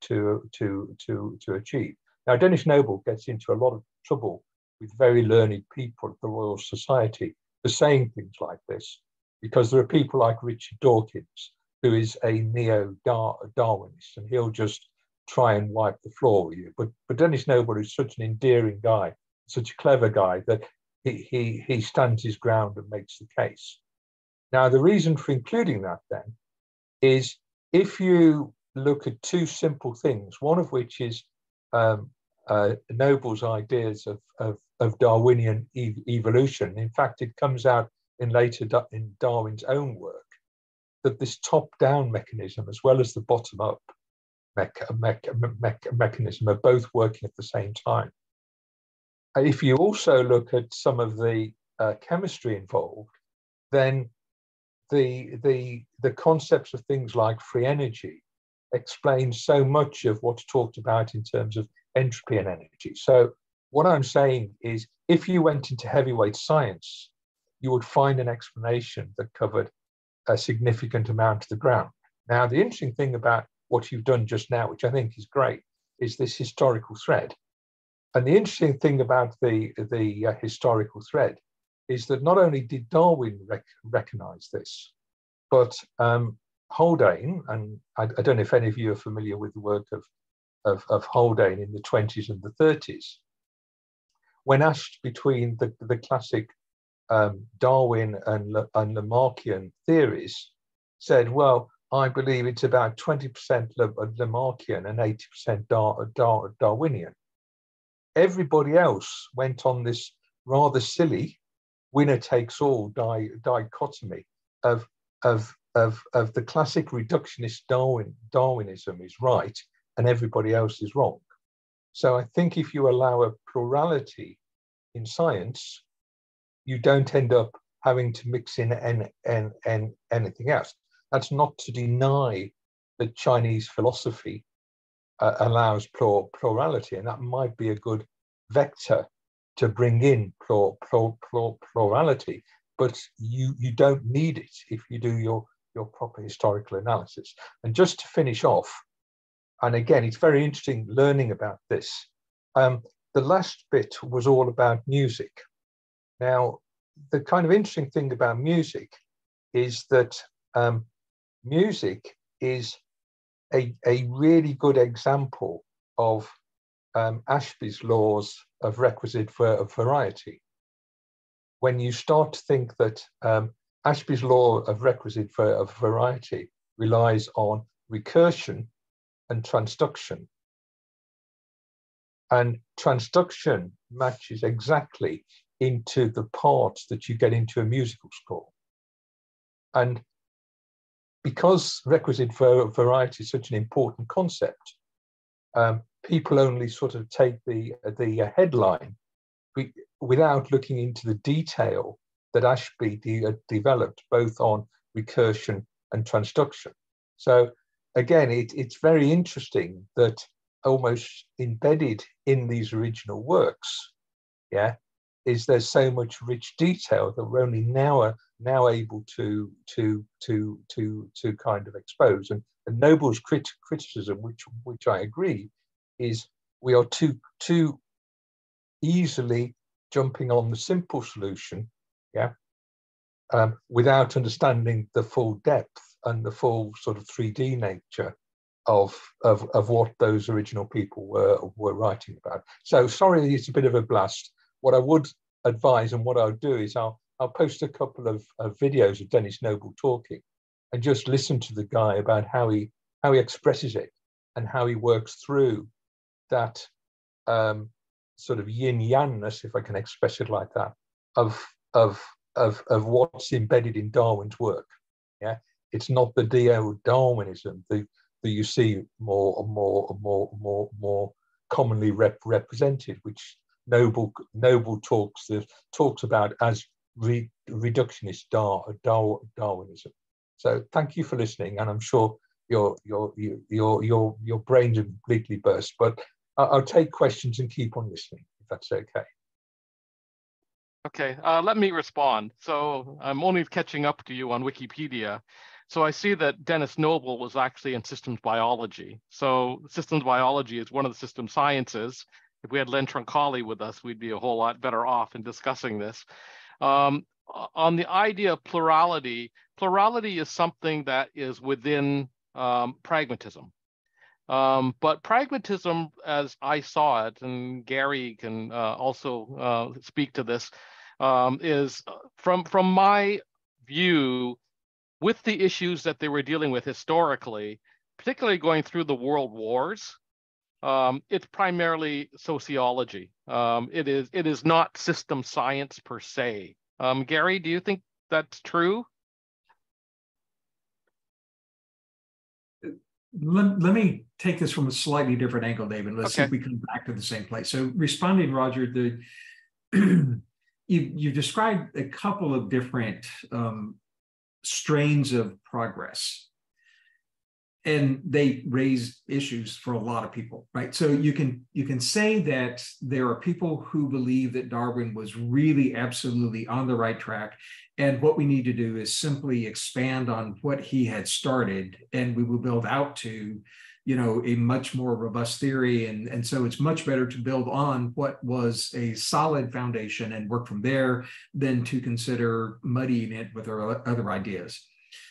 achieve. Now, Dennis Noble gets into a lot of trouble with very learned people at the Royal Society for saying things like this, because there are people like Richard Dawkins, who is a neo-Darwinist, and he'll just try and wipe the floor with you. But Dennis Noble is such an endearing guy, such a clever guy, that he stands his ground and makes the case. Now, the reason for including that then is if you look at two simple things, one of which is Noble's ideas of Darwinian evolution. In fact, it comes out in Darwin's own work, that this top-down mechanism as well as the bottom-up mechanism are both working at the same time. If you also look at some of the chemistry involved, then the concepts of things like free energy explain so much of what's talked about in terms of entropy and energy. So what I'm saying is, if you went into heavyweight science, you would find an explanation that covered a significant amount of the ground. Now, the interesting thing about what you've done just now, which I think is great, is this historical thread. And the interesting thing about the historical thread is that not only did Darwin recognize this, but Haldane, and I don't know if any of you are familiar with the work of Haldane in the 20s and the 30s, when asked between the classic Darwin and Lamarckian theories, said, well, I believe it's about 20% Lamarckian and 80% Darwinian. Everybody else went on this rather silly winner-takes-all dichotomy of the classic reductionist Darwinism is right and everybody else is wrong. So I think if you allow a plurality in science, you don't end up having to mix in anything else. That's not to deny that Chinese philosophy allows plurality, and that might be a good vector to bring in plurality, but you don't need it if you do your proper historical analysis. And just to finish off, And again, it's very interesting learning about this. The last bit was all about music. Now, the kind of interesting thing about music is that music is a really good example of Ashby's laws of requisite variety. When you start to think that Ashby's law of requisite variety relies on recursion and transduction. And transduction matches exactly into the parts that you get into a musical score. And because requisite variety is such an important concept, people only sort of take the headline without looking into the detail that Ashby developed both on recursion and transduction. So again, it's very interesting that almost embedded in these original works, yeah, is there's so much rich detail that we're only now able to kind of expose. And Noble's criticism, which I agree, is we are too easily jumping on the simple solution, yeah, without understanding the full depth and the full sort of 3D nature of what those original people were writing about. So sorry, it's a bit of a blast. What I would advise and what I'll do is I'll post a couple of videos of Dennis Noble talking, and just listen to the guy about how he expresses it and how he works through that sort of yin yanness, if I can express it like that, of what's embedded in Darwin's work. Yeah, it's not the Neo-Darwinism that you see more commonly represented, which Noble talks about as reductionist Darwinism. So thank you for listening, and I'm sure your brains are completely burst. But I'll take questions and keep on listening, if that's okay. Okay, let me respond. So I'm only catching up to you on Wikipedia. So I see that Dennis Noble was actually in systems biology. So systems biology is one of the system sciences. If we had Len Troncali with us, we'd be a whole lot better off in discussing this. On the idea of plurality, plurality is something that is within pragmatism. But pragmatism, as I saw it, and Gary can also speak to this, is from my view, with the issues that they were dealing with historically, particularly going through the world wars, it's primarily sociology. It is not system science per se. Gary, do you think that's true? Let me take this from a slightly different angle, David. Let's see if we come back to the same place. So responding, Roger, you described a couple of different strains of progress. And they raise issues for a lot of people, right? So you can say that there are people who believe that Darwin was really absolutely on the right track, and what we need to do is simply expand on what he had started, and we will build out to, you know, a much more robust theory. And so it's much better to build on what was a solid foundation and work from there than to consider muddying it with other ideas.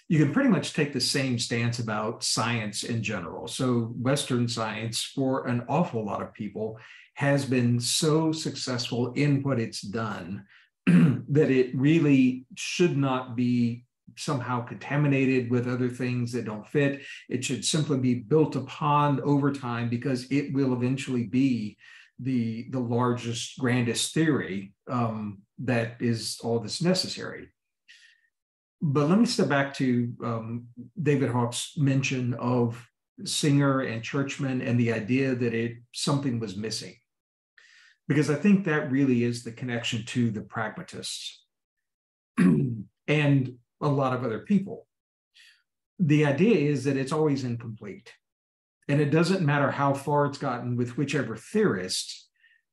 You can pretty much take the same stance about science in general. So Western science, for an awful lot of people, has been so successful in what it's done that it really should not be somehow contaminated with other things that don't fit. It should simply be built upon over time, because it will eventually be the largest, grandest theory that is all that's necessary. But let me step back to David Hawkes' mention of Singer and Churchman and the idea that something was missing, because I think that really is the connection to the pragmatists and a lot of other people. The idea is that it's always incomplete, and it doesn't matter how far it's gotten with whichever theorist.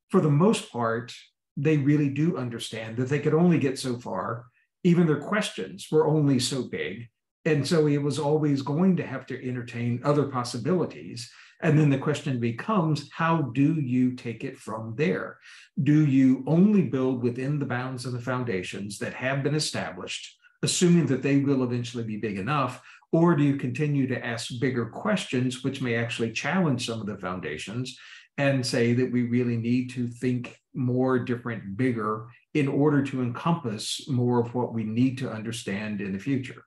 For the most part, they really do understand that they could only get so far. Even their questions were only so big, And so he was always going to have to entertain other possibilities. And then the question becomes, how do you take it from there? Do you only build within the bounds of the foundations that have been established, assuming that they will eventually be big enough, or do you continue to ask bigger questions, which may actually challenge some of the foundations and say that we really need to think more different, bigger, in order to encompass more of what we need to understand in the future?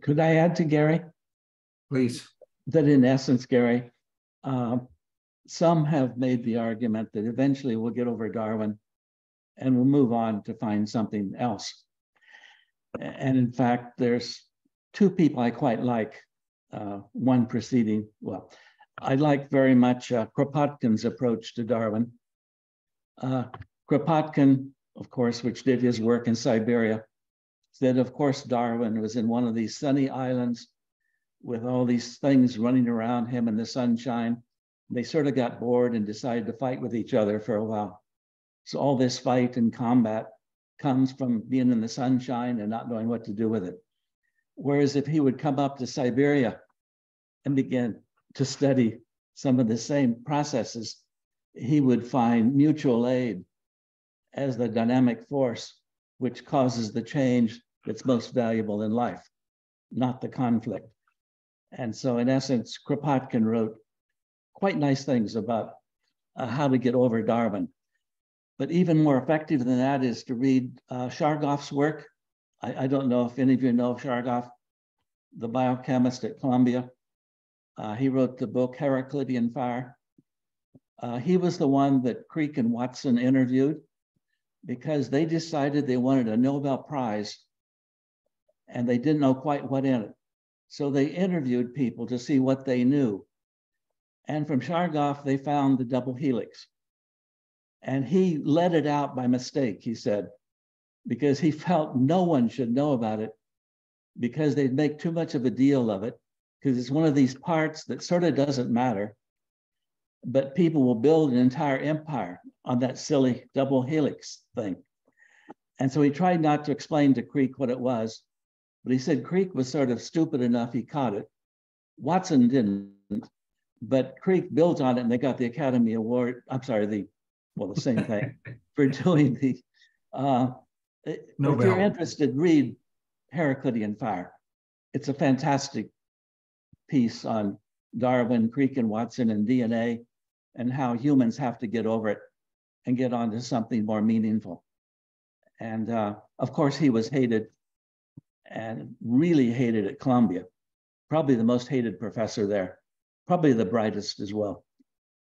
Could I add to Gary? Please. That in essence, Gary, some have made the argument that eventually we'll get over Darwin and we'll move on to find something else. And in fact, there's two people I quite like, one preceding, well, I like very much Kropotkin's approach to Darwin. Kropotkin, of course, which did his work in Siberia, said, of course, Darwin was in one of these sunny islands with all these things running around him in the sunshine. They sort of got bored and decided to fight with each other for a while. So all this fight and combat comes from being in the sunshine and not knowing what to do with it. Whereas if he would come up to Siberia and begin to study some of the same processes, he would find mutual aid as the dynamic force which causes the change that's most valuable in life, not the conflict. And so in essence, Kropotkin wrote quite nice things about how to get over Darwin. But even more effective than that is to read Chargaff's work. I don't know if any of you know Chargaff, the biochemist at Columbia. He wrote the book Heraclidian Fire. He was the one that Crick and Watson interviewed because they decided they wanted a Nobel Prize and they didn't know quite what in it. So they interviewed people to see what they knew. And from Chargaff, they found the double helix. And he let it out by mistake, he said, because he felt no one should know about it because they'd make too much of a deal of it because it's one of these parts that sort of doesn't matter, but people will build an entire empire on that silly double helix thing. And so he tried not to explain to Crick what it was, but he said Crick was sort of stupid enough he caught it. Watson didn't, but Crick built on it and they got the Academy Award, I'm sorry, the same thing for doing the, Nobel. If you're interested, read Heraclidian Fire. It's a fantastic piece on Darwin, Crick and Watson and DNA and how humans have to get over it and get onto something more meaningful. And of course he was hated and really hated at Columbia, probably the most hated professor there, probably the brightest as well.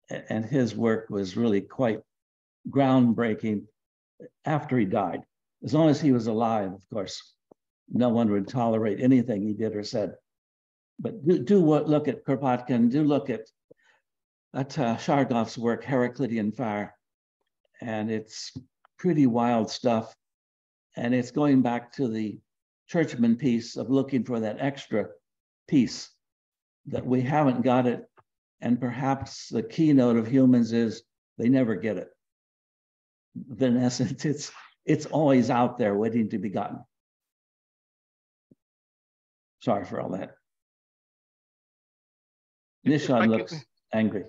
And his work was really quite groundbreaking after he died. As long as he was alive, of course, no one would tolerate anything he did or said. But look at Kropotkin, do look at Chargaff's work, Heraclidian Fire. And it's pretty wild stuff. And it's going back to the Churchman piece of looking for that extra piece that we haven't got it. And perhaps the keynote of humans is they never get it. Then in essence, it's always out there waiting to be gotten. Sorry for all that. Nishan looks angry.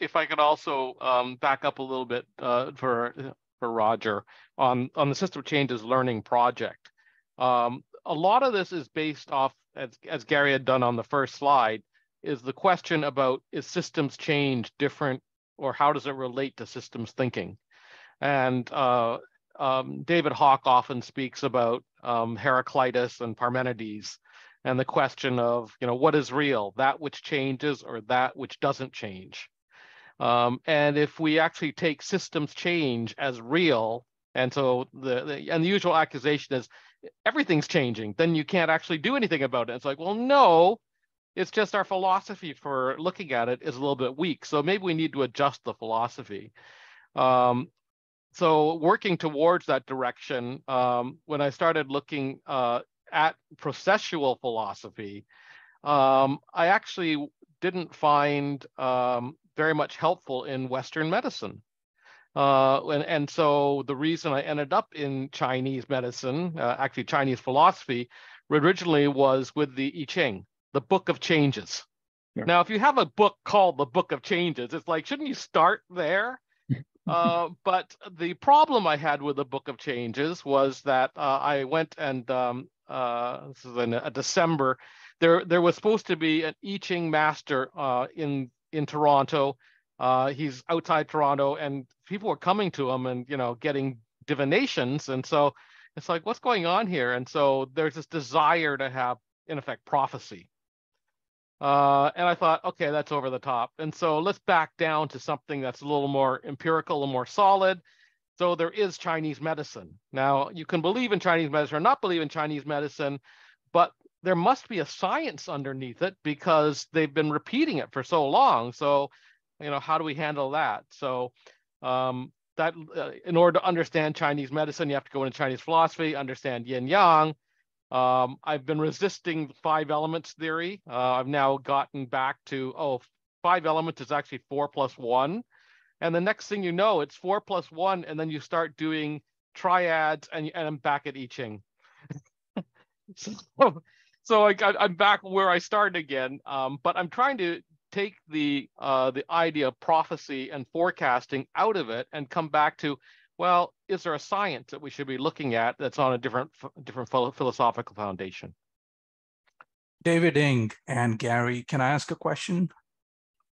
If I could also back up a little bit for Roger on the System Changes Learning Project. A lot of this is based off, as Gary had done on the first slide, is the question about is systems change different or how does it relate to systems thinking? And David Hawk often speaks about Heraclitus and Parmenides and the question of, you know, what is real, that which changes or that which doesn't change? And if we actually take systems change as real, and so the usual accusation is everything's changing, then you can't actually do anything about it. It's like, well, no, it's just our philosophy for looking at it is a little bit weak. So maybe we need to adjust the philosophy. So working towards that direction, when I started looking at processual philosophy, I actually didn't find very much helpful in Western medicine. And so the reason I ended up in Chinese medicine, actually Chinese philosophy, originally was with the I Ching, the Book of Changes. Yeah. Now, if you have a book called the Book of Changes, it's like, shouldn't you start there? But the problem I had with the Book of Changes was that I went and this is in December. There was supposed to be an I Ching master in Toronto. He's outside Toronto, and people were coming to him and, you know, getting divinations. And so it's like, what's going on here? And so there's this desire to have, in effect, prophecy. And I thought, okay, that's over the top. And so let's back down to something that's a little more empirical and more solid. So there is Chinese medicine. Now, you can believe in Chinese medicine or not believe in Chinese medicine, but there must be a science underneath it because they've been repeating it for so long. So, you know, how do we handle that? So that in order to understand Chinese medicine, you have to go into Chinese philosophy, understand yin yang. I've been resisting five elements theory. I've now gotten back to, five elements is actually 4 plus 1. And the next thing you know, it's 4 plus 1. And then you start doing triads and I'm back at I Ching. So I'm back where I started again, but I'm trying to take the idea of prophecy and forecasting out of it and come back to, well, is there a science that we should be looking at that's on a different philosophical foundation? David Ing and Gary, can I ask a question?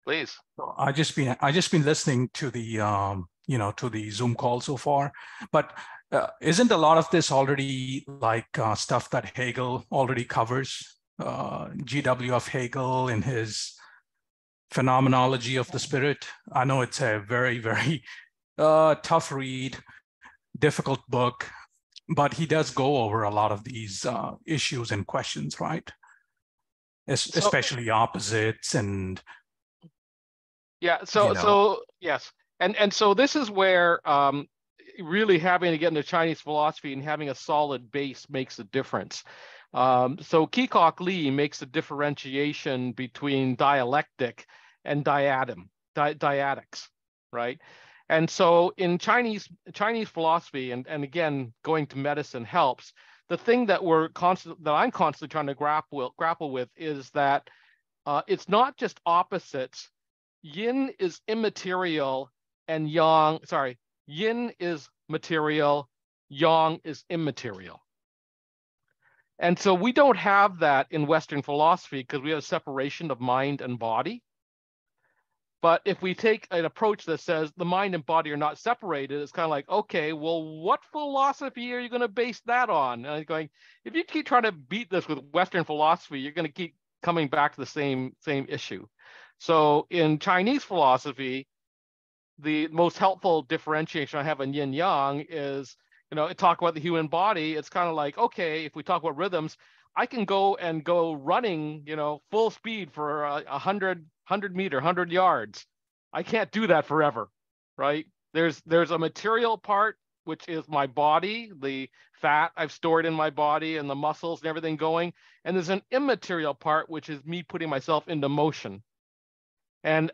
Please. I just been listening to the to the Zoom call so far, but isn't a lot of this already like stuff that Hegel already covers? G.W. of Hegel in his Phenomenology of the Spirit. I know it's a very, very tough read, difficult book, but he does go over a lot of these issues and questions, right? Especially opposites and... Yeah, so yes. And so this is where really having to get into Chinese philosophy and having a solid base makes a difference. So Ke Kok Lee makes a differentiation between dialectic and dyadics, right? And so in Chinese philosophy, and again, going to medicine helps, the thing that I'm constantly trying to grapple with is that it's not just opposites. Yin is immaterial and yang, sorry, yin is material, yang is immaterial. And so we don't have that in Western philosophy because we have a separation of mind and body. But if we take an approach that says the mind and body are not separated, it's kind of like, okay, well, what philosophy are you going to base that on? And I'm going, if you keep trying to beat this with Western philosophy, you're going to keep coming back to the same issue. So in Chinese philosophy, the most helpful differentiation I have in yin yang is, you know, talk about the human body, it's kind of like, okay, if we talk about rhythms, I can go running, you know, full speed for 100 yards. I can't do that forever, right? There's a material part, which is my body, the fat I've stored in my body and the muscles and everything going. And there's an immaterial part, which is me putting myself into motion. And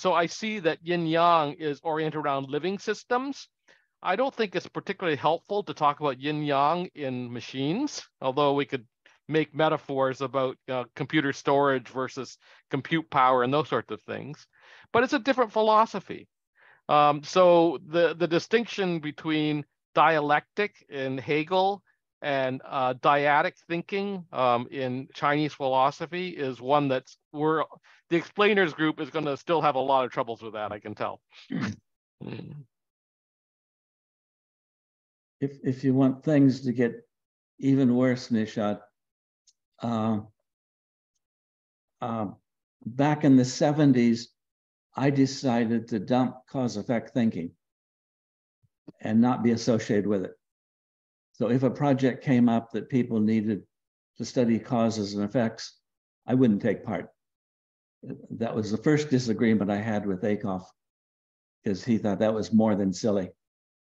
so I see that yin yang is oriented around living systems. I don't think it's particularly helpful to talk about yin yang in machines, although we could make metaphors about computer storage versus compute power and those sorts of things. But it's a different philosophy. So the distinction between dialectic in Hegel and dyadic thinking in Chinese philosophy is one that the explainers group is going to still have a lot of troubles with that, I can tell. If you want things to get even worse, Nishat, back in the 70s, I decided to dump cause-effect thinking and not be associated with it. So if a project came up that people needed to study causes and effects, I wouldn't take part. That was the first disagreement I had with Ackoff, because he thought that was more than silly.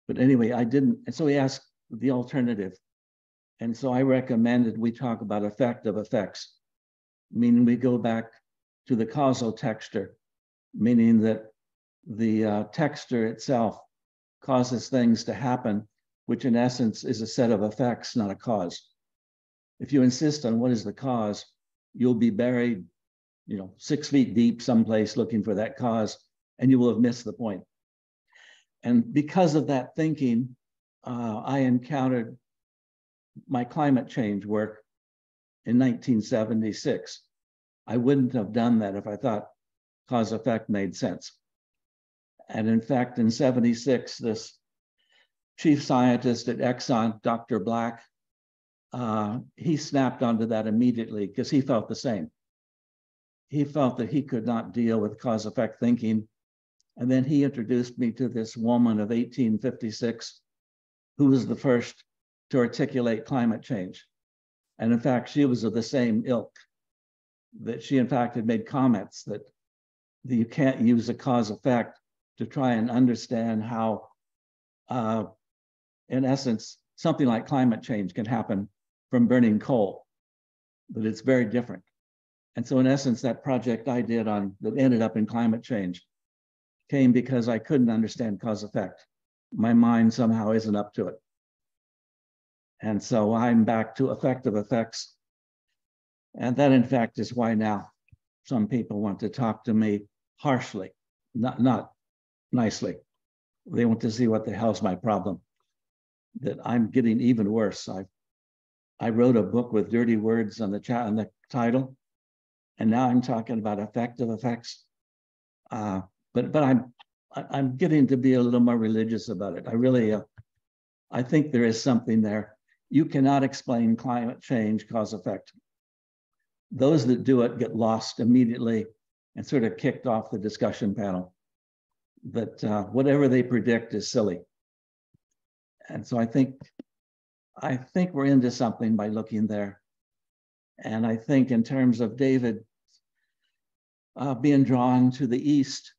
But anyway, I didn't. And so he asked the alternative. And so I recommended we talk about effect of effects, meaning we go back to the causal texture, meaning that the texture itself causes things to happen, which in essence is a set of effects, not a cause. If you insist on what is the cause, you'll be buried, 6 feet deep someplace looking for that cause, and you will have missed the point. And because of that thinking, I encountered my climate change work in 1976. I wouldn't have done that if I thought cause-effect made sense. And in fact, in 76, this chief scientist at Exxon, Dr. Black, he snapped onto that immediately because he felt the same. He felt that he could not deal with cause-effect thinking. And then he introduced me to this woman of 1856 who was the first to articulate climate change. And in fact, she was of the same ilk, that she in fact had made comments that you can't use a cause-effect to try and understand how, in essence, something like climate change can happen from burning coal, but it's very different. And so in essence, that project I did on that ended up in climate change came because I couldn't understand cause effect. My mind somehow isn't up to it. And so I'm back to effective effects. And that in fact is why now some people want to talk to me harshly, not nicely. They want to see what the hell's my problem, that I'm getting even worse. I wrote a book with dirty words on the title, and now I'm talking about effective effects. But I'm getting to be a little more religious about it. I really, I think there is something there. You cannot explain climate change cause effect. Those that do it get lost immediately and sort of kicked off the discussion panel. But whatever they predict is silly. And so I think we're into something by looking there. And I think in terms of David being drawn to the East,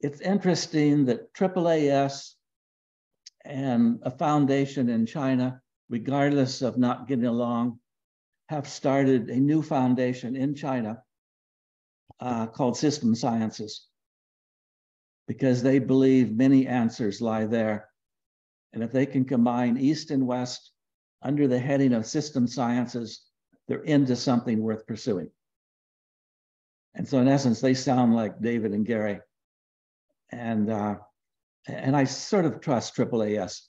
it's interesting that AAAS and a foundation in China, regardless of not getting along, have started a new foundation in China called System Sciences, because they believe many answers lie there. And if they can combine East and West under the heading of system sciences, they're into something worth pursuing. And so in essence, they sound like David and Gary. And I sort of trust AAAS.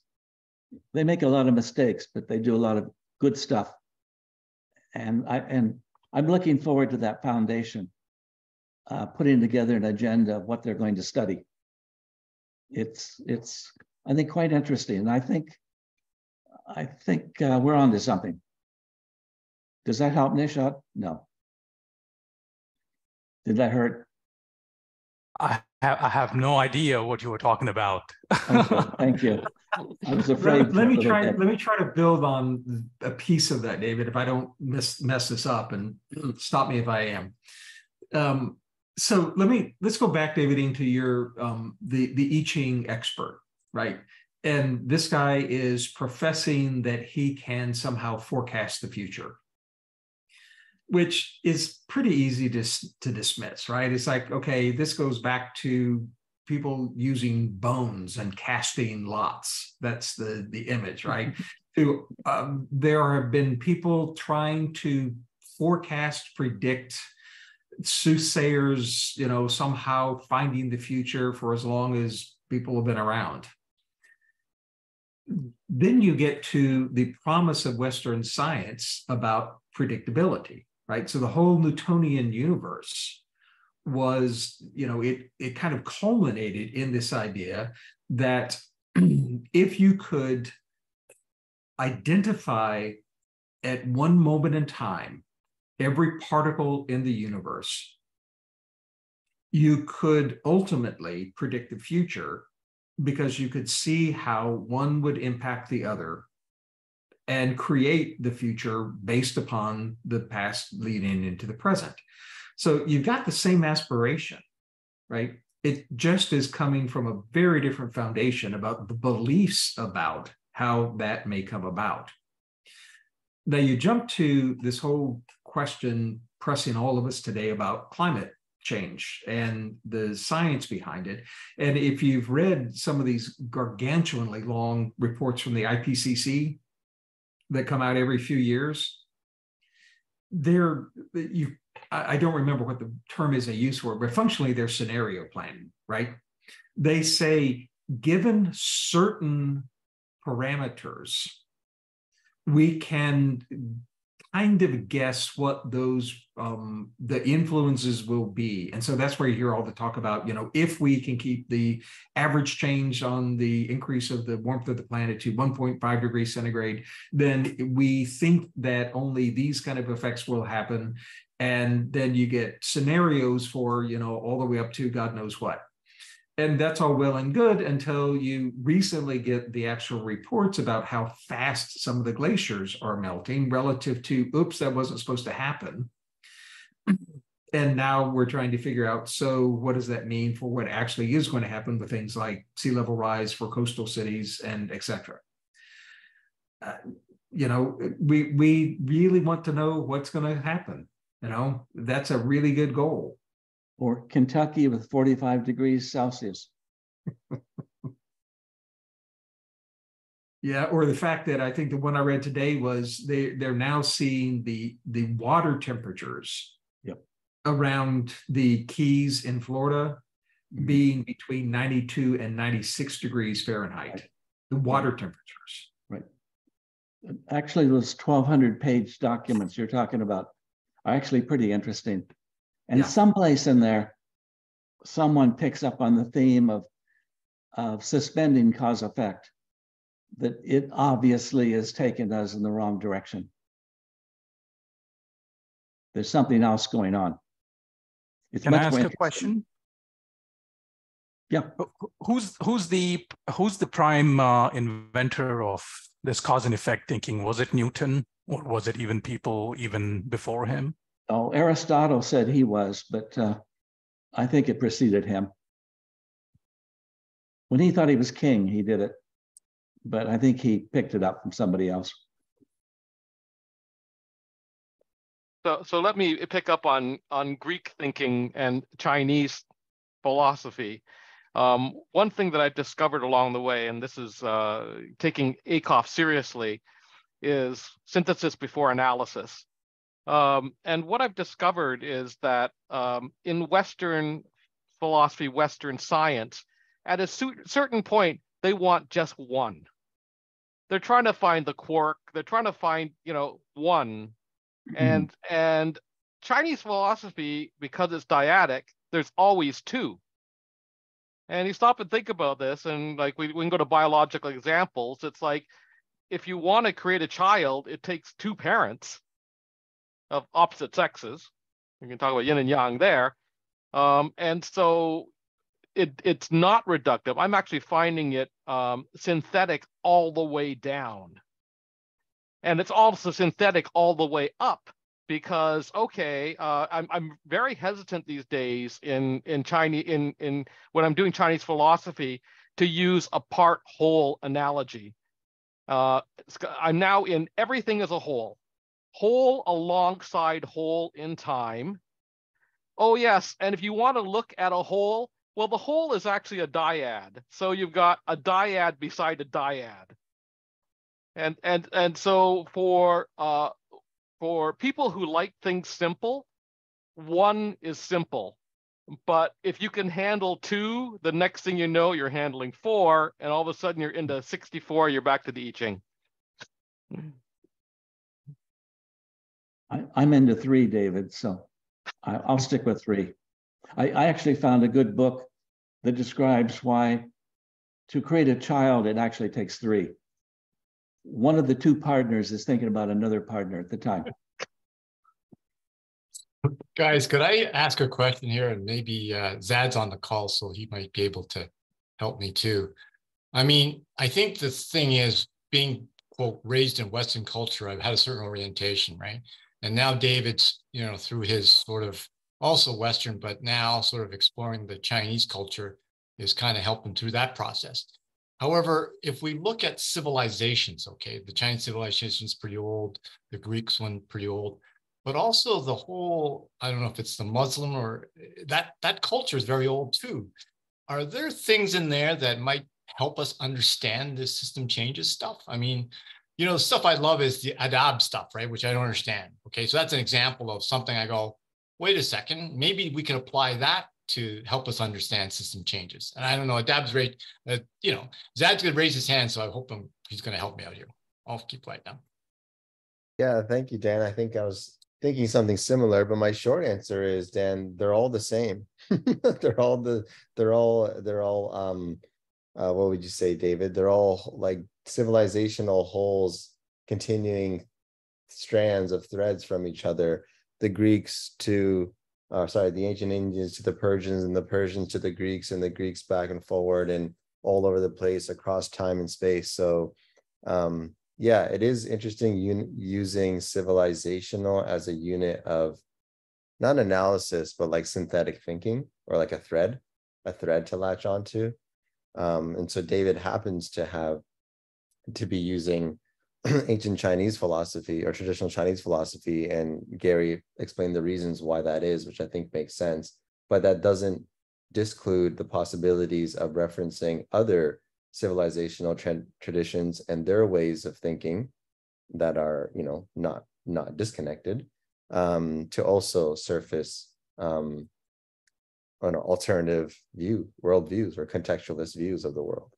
They make a lot of mistakes, but they do a lot of good stuff. And I'm looking forward to that foundation putting together an agenda of what they're going to study. It's I think quite interesting, and I think we're onto something. Does that help, Nishad? No. Did that hurt? I have no idea what you were talking about. Okay, thank you. I was afraid. Let me try to build on a piece of that, David. If I don't mess this up, and stop me if I am. So let's go back, David Ing, to your the I Ching expert, right? And this guy is professing that he can somehow forecast the future, which is pretty easy to dismiss, right? It's like, okay, this goes back to people using bones and casting lots. That's the image, right? To there have been people trying to forecast, predict, soothsayers, somehow finding the future for as long as people have been around. Then you get to the promise of Western science about predictability, right? So the whole Newtonian universe was, it kind of culminated in this idea that if you could identify at one moment in time every particle in the universe, you could ultimately predict the future because you could see how one would impact the other and create the future based upon the past leading into the present. So you've got the same aspiration, right? It just is coming from a very different foundation about the beliefs about how that may come about. Now you jump to this whole question pressing all of us today about climate change and the science behind it. And if you've read some of these gargantuanly long reports from the IPCC that come out every few years, I don't remember what the term is they use for it, but functionally they're scenario planning, right? They say, given certain parameters, we can kind of guess what those the influences will be. And so that's where you hear all the talk about, you know, if we can keep the average change on the increase of the warmth of the planet to 1.5 degrees centigrade, then we think that only these kind of effects will happen. And then you get scenarios for, you know, all the way up to God knows what. And that's all well and good until you recently get the actual reports about how fast some of the glaciers are melting relative to, oops, that wasn't supposed to happen. And now we're trying to figure out, so what does that mean for what actually is going to happen with things like sea level rise for coastal cities and et cetera? You know, we really want to know what's going to happen. You know, that's a really good goal. Or Kentucky with 45 degrees Celsius. Yeah, or the fact that I think the one I read today was they're now seeing the water temperatures around the Keys in Florida being between 92 and 96 degrees Fahrenheit, the water temperatures. Right. Actually, those 1,200-page documents you're talking about are actually pretty interesting. And someplace in there, someone picks up on the theme of suspending cause effect, that it obviously has taken us in the wrong direction. There's something else going on. Can I ask a question? Yeah. Who's the prime inventor of this cause and effect thinking? Was it Newton, or was it even people even before him? Oh, Aristotle said he was, but I think it preceded him. When he thought he was king, he did it, but I think he picked it up from somebody else. So let me pick up on Greek thinking and Chinese philosophy. One thing that I've discovered along the way, and this is taking Ackoff seriously, is synthesis before analysis. And what I've discovered is that in Western philosophy, Western science, at a certain point, they want just one. They're trying to find the quark. They're trying to find, you know, one. And Chinese philosophy, because it's dyadic, there's always two. And you stop and think about this, and like we can go to biological examples. It's like, if you want to create a child, it takes two parents of opposite sexes. You can talk about yin and yang there. And so it's not reductive. I'm actually finding it synthetic all the way down. And it's also synthetic all the way up because, okay, I'm very hesitant these days when I'm doing Chinese philosophy to use a part-whole analogy. I'm now in everything as a whole. Whole alongside whole in time. Oh, yes. And if you want to look at a whole, well, the whole is actually a dyad. So you've got a dyad beside a dyad. And so for people who like things simple, one is simple. But if you can handle two, the next thing you know, you're handling four. And all of a sudden, you're into 64. You're back to the I Ching. I'm into three, David, so I'll stick with three. I actually found a good book that describes why to create a child, it actually takes three. One of the two partners is thinking about another partner at the time. Guys, could I ask a question here? And maybe Zad's on the call, so he might be able to help me too. I mean, I think the thing is being, quote, raised in Western culture, I've had a certain orientation, right? And now David's, you know, through his sort of also Western, but now sort of exploring the Chinese culture is kind of helping through that process. However, if we look at civilizations, okay, the Chinese civilization is pretty old, the Greeks one pretty old, but also the whole, I don't know if it's the Muslim or that culture is very old too. Are there things in there that might help us understand this system changes stuff? I mean, you know, the stuff I love is the adab stuff, right? Which I don't understand. Okay, so that's an example of something I go, wait a second, maybe we can apply that to help us understand system changes. And I don't know, Adab's raised, you know, Zad's gonna raise his hand, so I hope he's gonna help me out here. I'll keep quiet now. Yeah, thank you, Dan. I think I was thinking something similar, but my short answer is, Dan, they're all the same. They're all what would you say, David? They're all like civilizational holes, continuing strands of threads from each other. The Greeks to the ancient Indians to the Persians, and the Persians to the Greeks, and the Greeks back and forward and all over the place across time and space. So yeah, it is interesting using civilizational as a unit of not analysis, but like synthetic thinking, or like a thread to latch onto. And so David happens to be using ancient Chinese philosophy or traditional Chinese philosophy, and Gary explained the reasons why that is, which I think makes sense, but that doesn't disclude the possibilities of referencing other civilizational traditions and their ways of thinking that are, you know, not disconnected, to also surface an alternative view, worldviews, or contextualist views of the world.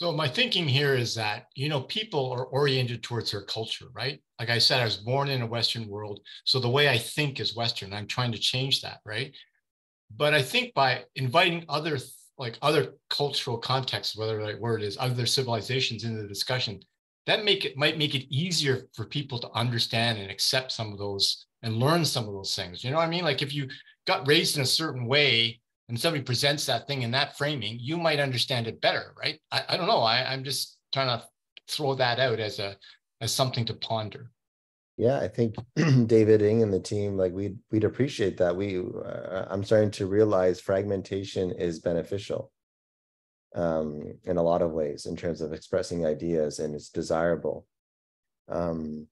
So my thinking here is that, you know, people are oriented towards their culture, right? Like I said, I was born in a Western world. So the way I think is Western. I'm trying to change that, right? But I think by inviting other cultural contexts, whether the right word is other civilizations, into the discussion, that might make it easier for people to understand and accept some of those and learn some of those things. You know what I mean? Like if you got raised in a certain way, and somebody presents that thing in that framing, you might understand it better, right? I don't know. I'm just trying to throw that out as something to ponder. Yeah, I think David Ing and the team, like we'd appreciate that. I'm starting to realize fragmentation is beneficial in a lot of ways in terms of expressing ideas, and it's desirable. That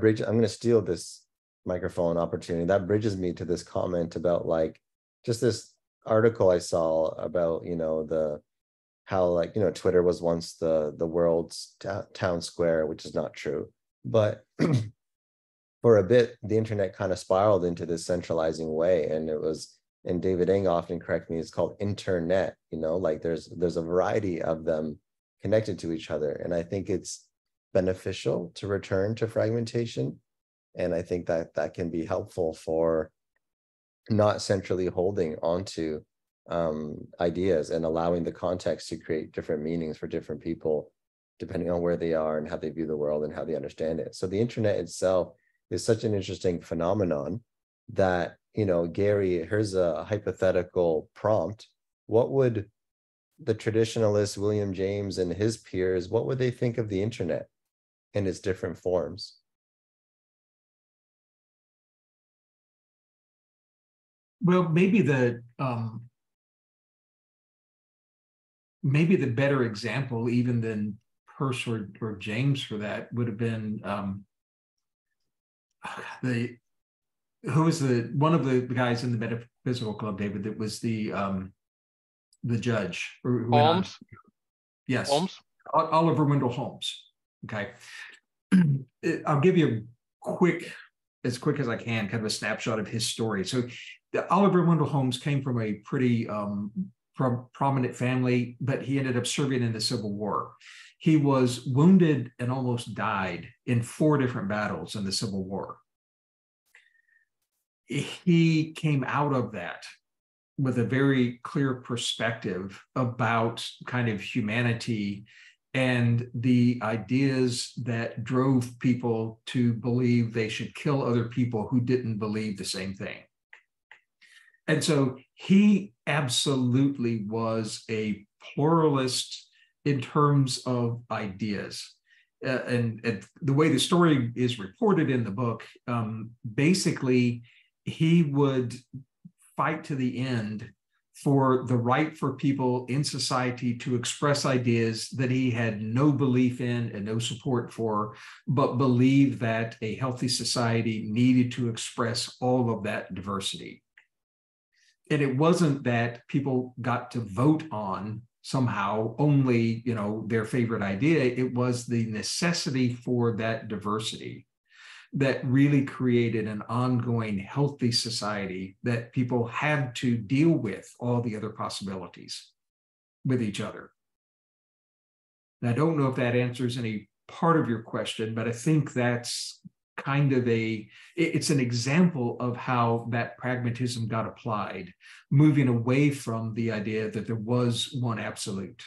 bridge, I'm going to steal this microphone opportunity. That bridges me to this comment about like, just this article I saw about, you know, how Twitter was once the world's town square, which is not true. But for a bit, the internet kind of spiraled into this centralizing way. And David Ing often correct me, it's called internet, you know, like there's a variety of them connected to each other. And I think it's beneficial to return to fragmentation. And I think that can be helpful for not centrally holding onto ideas and allowing the context to create different meanings for different people, depending on where they are and how they view the world and how they understand it. So the internet itself is such an interesting phenomenon that, you know, Gary, here's a hypothetical prompt. What would the traditionalist William James and his peers, what would they think of the internet and its different forms? Well, maybe the better example, even than Peirce or James for that, would have been one of the guys in the Metaphysical Club, David, that was the judge. Holmes. Yes. Holmes. Oliver Wendell Holmes. Okay. I'll give you a quick as I can, kind of a snapshot of his story. So Oliver Wendell Holmes came from a pretty prominent family, but he ended up serving in the Civil War. He was wounded and almost died in 4 different battles in the Civil War. He came out of that with a very clear perspective about kind of humanity and the ideas that drove people to believe they should kill other people who didn't believe the same thing. And so he absolutely was a pluralist in terms of ideas. And the way the story is reported in the book, basically, he would fight to the end for the right for people in society to express ideas that he had no belief in and no support for, but believed that a healthy society needed to express all of that diversity. And it wasn't that people got to vote on somehow only, you know, their favorite idea. It was the necessity for that diversity that really created an ongoing healthy society that people had to deal with all the other possibilities with each other. And I don't know if that answers any part of your question, but I think that's kind of it's an example of how that pragmatism got applied, moving away from the idea that there was one absolute.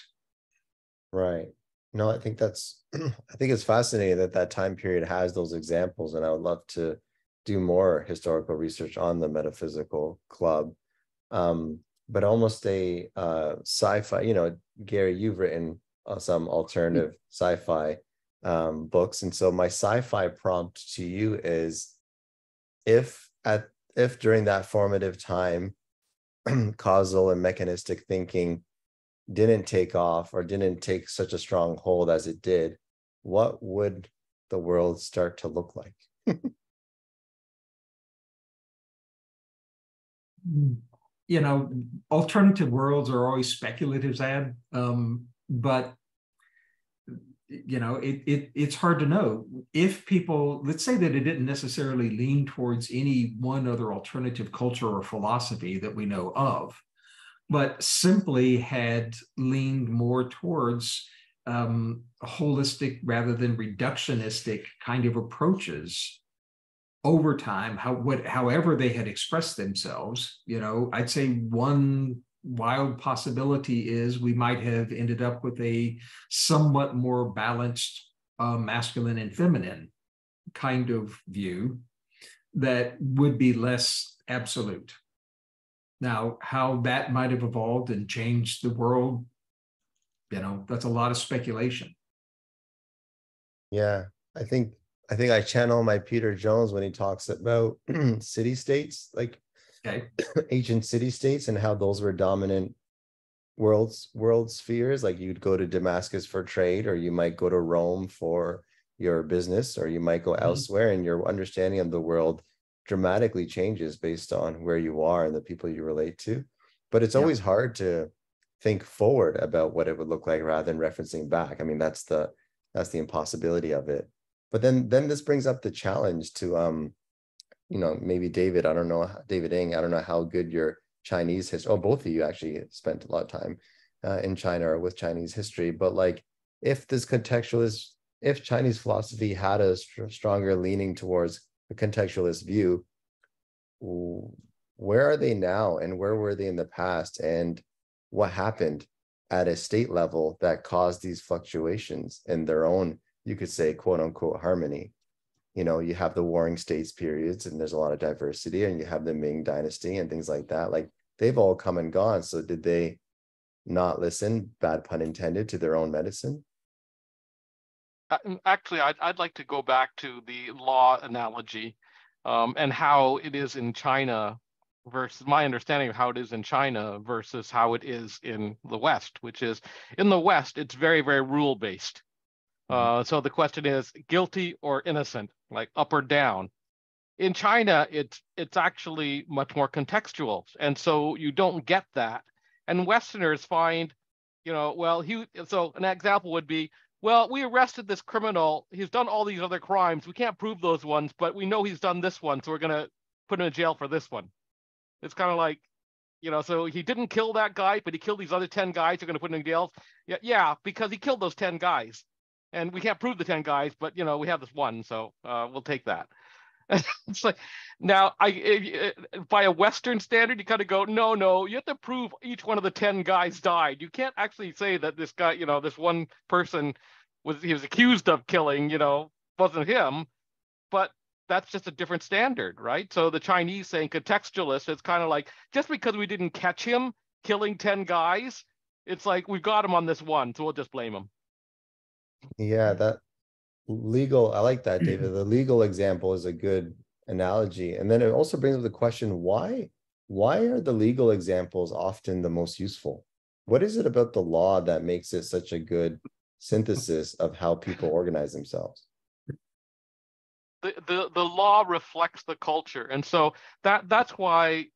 Right. No, I think it's fascinating that that time period has those examples, and I would love to do more historical research on the Metaphysical Club, but almost a sci-fi, you know, Gary, you've written some alternative sci-fi books. And so my sci-fi prompt to you is, if during that formative time, causal and mechanistic thinking didn't take off or didn't take such a strong hold as it did, what would the world start to look like? You know, alternative worlds are always speculative, Zad, but you know, it's hard to know. If people, let's say that it didn't necessarily lean towards any one other alternative culture or philosophy that we know of, but simply had leaned more towards holistic rather than reductionistic kind of approaches over time, however they had expressed themselves, you know, I'd say one wild possibility is we might have ended up with a somewhat more balanced masculine and feminine kind of view that would be less absolute. Now, how that might have evolved and changed the world, you know, that's a lot of speculation. Yeah, I think I channel my Peter Jones when he talks about city-states, like okay. Ancient city-states and how those were dominant world spheres. Like you'd go to Damascus for trade, or you might go to Rome for your business, or you might go elsewhere, and your understanding of the world dramatically changes based on where you are and the people you relate to. But it's always hard to think forward about what it would look like rather than referencing back. I mean, that's the impossibility of it. But then this brings up the challenge to, you know, maybe David, I don't know, David Ing, I don't know how good your Chinese history, oh, both of you actually spent a lot of time in China or with Chinese history, but like if Chinese philosophy had a stronger leaning towards a contextualist view, where are they now and where were they in the past, and what happened at a state level that caused these fluctuations in their own, you could say, quote unquote, harmony? You know, you have the Warring States periods and there's a lot of diversity, and you have the Ming Dynasty and things like that. Like they've all come and gone. So did they not listen, bad pun intended, to their own medicine? Actually, I'd like to go back to the law analogy and how it is in China versus my understanding of how it is in China versus how it is in the West, which is in the West, it's very, very rule-based. So the question is guilty or innocent, like up or down. In China, it's actually much more contextual. And so you don't get that. And Westerners find, you know, so an example would be, well, we arrested this criminal. He's done all these other crimes. We can't prove those ones, but we know he's done this one, so we're going to put him in jail for this one. It's kind of like, you know, so he didn't kill that guy, but he killed these other 10 guys. We're going to put him in jail. Yeah, because he killed those 10 guys. And we can't prove the 10 guys, but, you know, we have this one, so we'll take that. It's like, now, by a Western standard, you kind of go, no, you have to prove each one of the 10 guys died. You can't actually say that this guy, you know, this one person he was accused of killing, you know, wasn't him, but that's just a different standard, right? So the Chinese saying contextualist, it's kind of like, just because we didn't catch him killing 10 guys, it's like, we've got him on this one, so we'll just blame him. Yeah, that legal, I like that, David. The legal example is a good analogy. And then it also brings up the question, why why are the legal examples often the most useful? What is it about the law that makes it such a good synthesis of how people organize themselves? The law reflects the culture. And so that's why,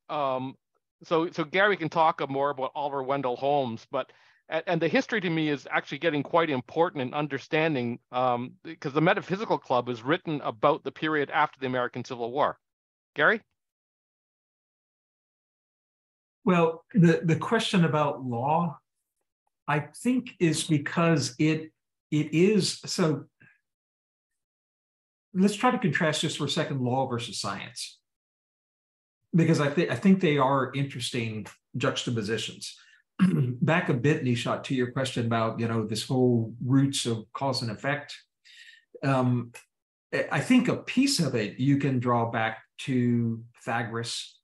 so Gary can talk more about Oliver Wendell Holmes, but and the history to me is actually getting quite important in understanding, because the Metaphysical Club is written about the period after the American Civil War. Gary? Well, the question about law, I think, is because it is, so let's try to contrast just for a second law versus science, because I think they are interesting juxtapositions. Back a bit, Nishant, to your question about, you know, this whole roots of cause and effect. I think a piece of it you can draw back to Pythagoras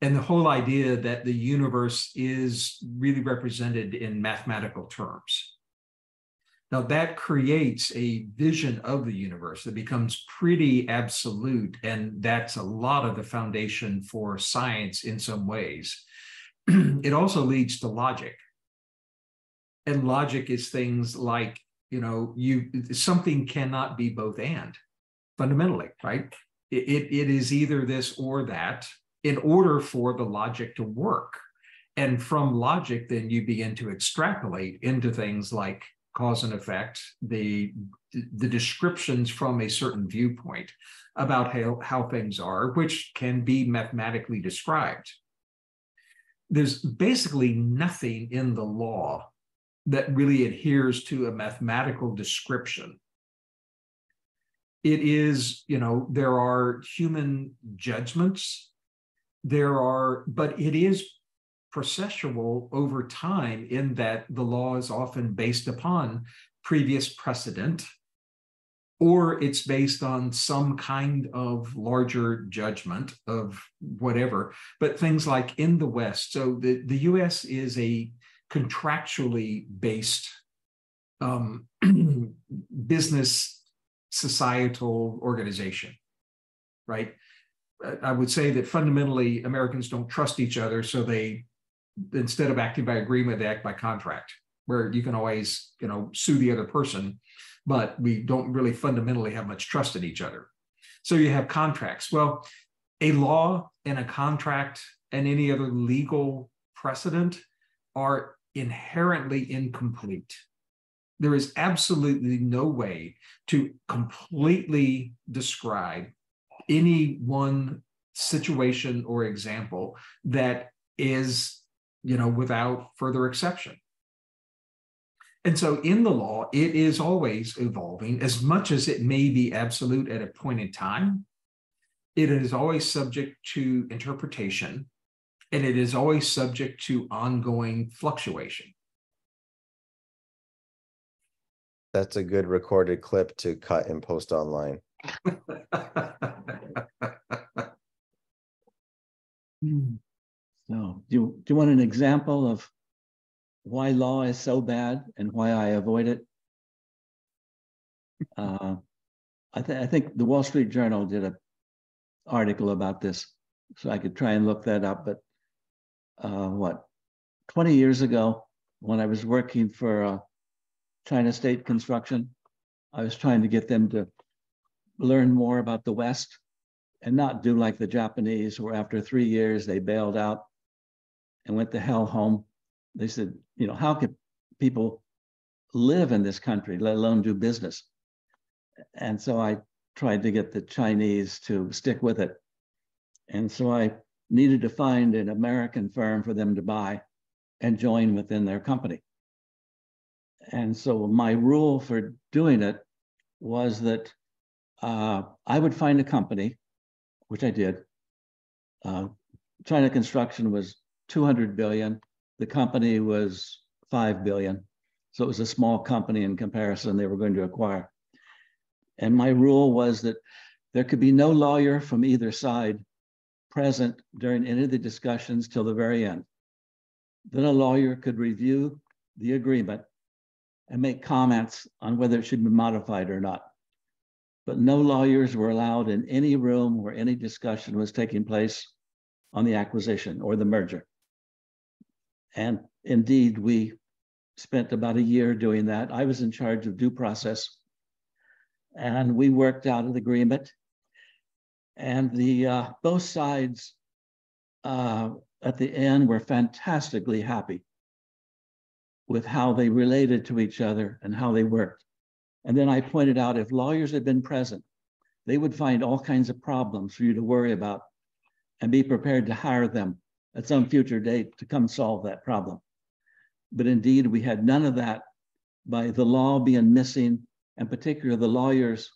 and the whole idea that the universe is really represented in mathematical terms. Now that creates a vision of the universe that becomes pretty absolute, and that's a lot of the foundation for science in some ways. It also leads to logic. And logic is things like, you know, something cannot be both and, fundamentally, right? It is either this or that in order for the logic to work. And from logic, then you begin to extrapolate into things like cause and effect, the descriptions from a certain viewpoint about how things are, which can be mathematically described. There's basically nothing in the law that really adheres to a mathematical description. It is, you know, there are human judgments, but it is processual over time in that the law is often based upon previous precedent, or it's based on some kind of larger judgment of whatever. But things like in the West, so the US is a contractually based business societal organization, right? I would say that fundamentally Americans don't trust each other, so they, instead of acting by agreement, they act by contract, where you can always, you know, sue the other person, but we don't really fundamentally have much trust in each other. So you have contracts. Well, a law and a contract and any other legal precedent are inherently incomplete. There is absolutely no way to completely describe any one situation or example that is, you know, without further exception. And so in the law, it is always evolving. As much as it may be absolute at a point in time, it is always subject to interpretation, and it is always subject to ongoing fluctuation. That's a good recorded clip to cut and post online. So do you want an example of why law is so bad and why I avoid it? I think the Wall Street Journal did an article about this, so I could try and look that up. But 20 years ago, when I was working for China State Construction, I was trying to get them to learn more about the West and not do like the Japanese, where after 3 years they bailed out and went the hell home. They said, you know, how could people live in this country, let alone do business? And so I tried to get the Chinese to stick with it. And so I needed to find an American firm for them to buy and join within their company. And so my rule for doing it was that I would find a company, which I did. China Construction was $200 billion. The company was $5 billion. So it was a small company in comparison they were going to acquire. And my rule was that there could be no lawyer from either side present during any of the discussions till the very end. Then a lawyer could review the agreement and make comments on whether it should be modified or not. But no lawyers were allowed in any room where any discussion was taking place on the acquisition or the merger. And indeed, we spent about a year doing that. I was in charge of due process, and we worked out an agreement. And the both sides at the end were fantastically happy with how they related to each other and how they worked. And then I pointed out, if lawyers had been present, they would find all kinds of problems for you to worry about, and be prepared to hire them at some future date to come solve that problem. But indeed, we had none of that by the law being missing, and particularly the lawyers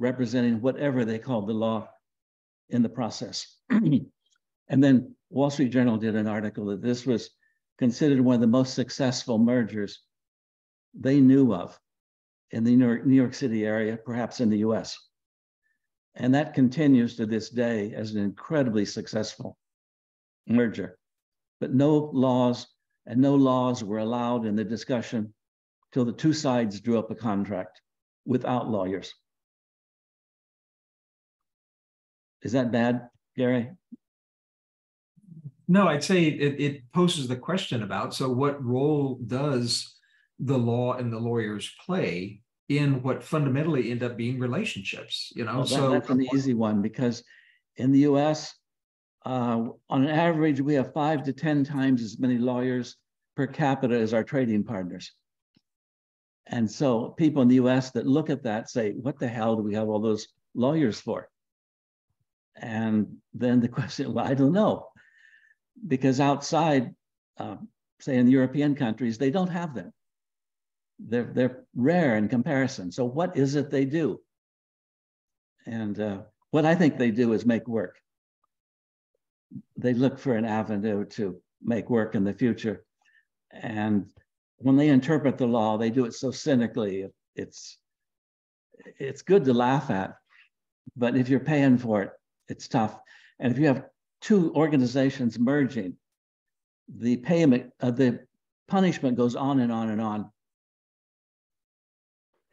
representing whatever they called the law in the process. And then Wall Street Journal did an article that this was considered one of the most successful mergers they knew of in the New York City area, perhaps in the US. And that continues to this day as an incredibly successful merger. But no laws were allowed in the discussion till the two sides drew up a contract without lawyers. Is that bad, Gary? No, I'd say it poses the question about, so what role does the law and the lawyers play in what fundamentally end up being relationships, you know? Well, that's an easy one, because in the US, on average, we have 5 to 10 times as many lawyers per capita as our trading partners. And so people in the US that look at that say, what the hell do we have all those lawyers for? And then the question, well, I don't know. Because outside, say in the European countries, they don't have them. They're rare in comparison. So what is it they do? And what I think they do is make work. They look for an avenue to make work in the future. And when they interpret the law, they do it so cynically. It's good to laugh at, but if you're paying for it, it's tough. And if you have two organizations merging, the punishment goes on and on and on.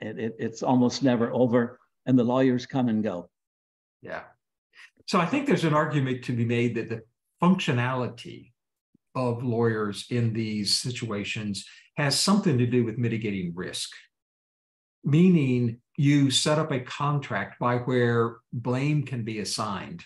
It's almost never over, and the lawyers come and go. Yeah. So I think there's an argument to be made that the functionality of lawyers in these situations has something to do with mitigating risk, meaning you set up a contract by where blame can be assigned.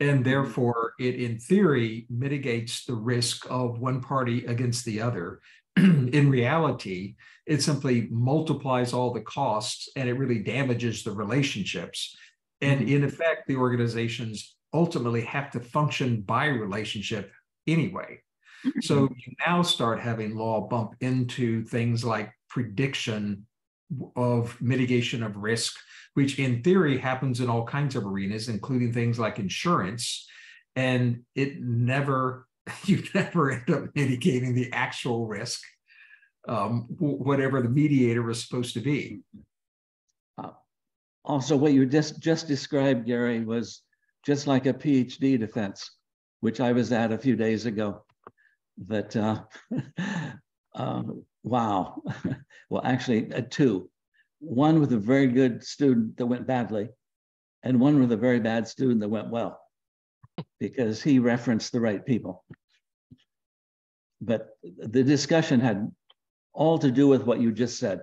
And therefore, it in theory mitigates the risk of one party against the other. In reality, it simply multiplies all the costs, and it really damages the relationships. And mm-hmm. in effect, the organizations ultimately have to function by relationship anyway. Mm-hmm. So you now start having law bump into things like prediction of mitigation of risk, which in theory happens in all kinds of arenas, including things like insurance. And you never end up mitigating the actual risk, whatever the mediator is supposed to be. Also, what you just described, Gary, was just like a PhD defense, which I was at a few days ago. But wow. Well, actually, two. One with a very good student that went badly, and one with a very bad student that went well, because he referenced the right people. But the discussion had all to do with what you just said.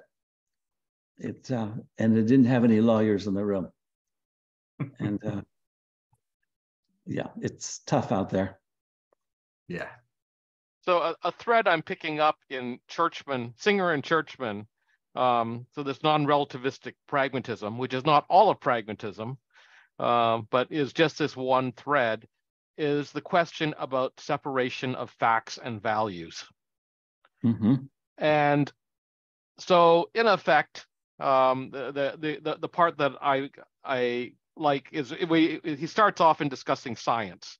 And it didn't have any lawyers in the room. And yeah, it's tough out there. Yeah. So a thread I'm picking up in Singer and Churchman, so this non-relativistic pragmatism, which is not all of pragmatism, but is just this one thread, is the question about separation of facts and values. Mm-hmm. And so in effect, the part that I like is he starts off in discussing science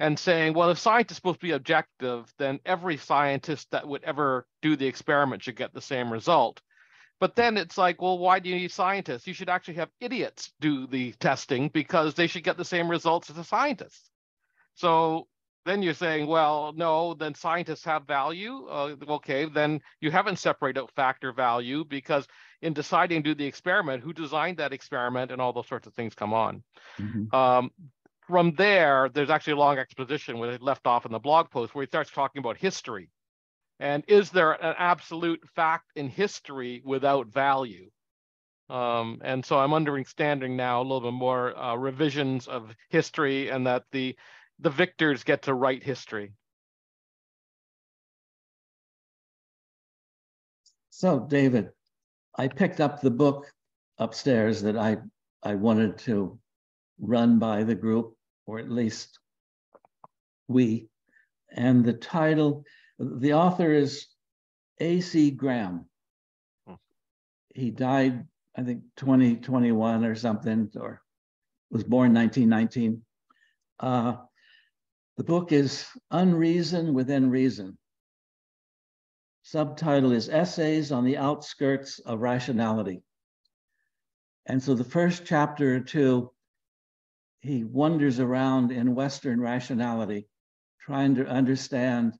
and saying, well, if science is supposed to be objective, then every scientist that would ever do the experiment should get the same result. But then it's like, well, why do you need scientists? You should actually have idiots do the testing, because they should get the same results as the scientists. So then you're saying, well, no, then scientists have value. Okay, then you haven't separated out fact or value, because in deciding to do the experiment, who designed that experiment, and all those sorts of things come on. Mm-hmm. From there, there's actually a long exposition where they left off in the blog post where he starts talking about history. And is there an absolute fact in history without value? And so I'm understanding now a little bit more revisions of history, and that the victors get to write history. So David, I picked up the book upstairs that I wanted to run by the group, or at least we, and the title, the author is A.C. Graham. He died, I think, 2021 or something, or was born 1919. The book is Unreason Within Reason. Subtitle is Essays on the Outskirts of Rationality. And so the first chapter or two, he wanders around in Western rationality, trying to understand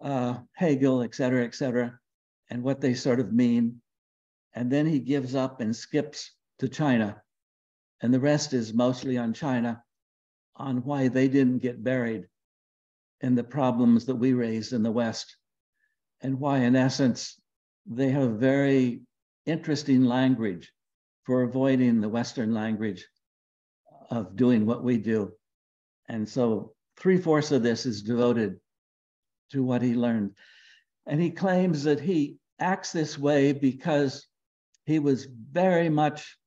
Hegel, et cetera, and what they sort of mean. And then he gives up and skips to China. And the rest is mostly on China, on why they didn't get buried in the problems that we raised in the West, and why, in essence, they have very interesting language for avoiding the Western language of doing what we do. And so three-fourths of this is devoted to what he learned. And he claims that he acts this way because he was very much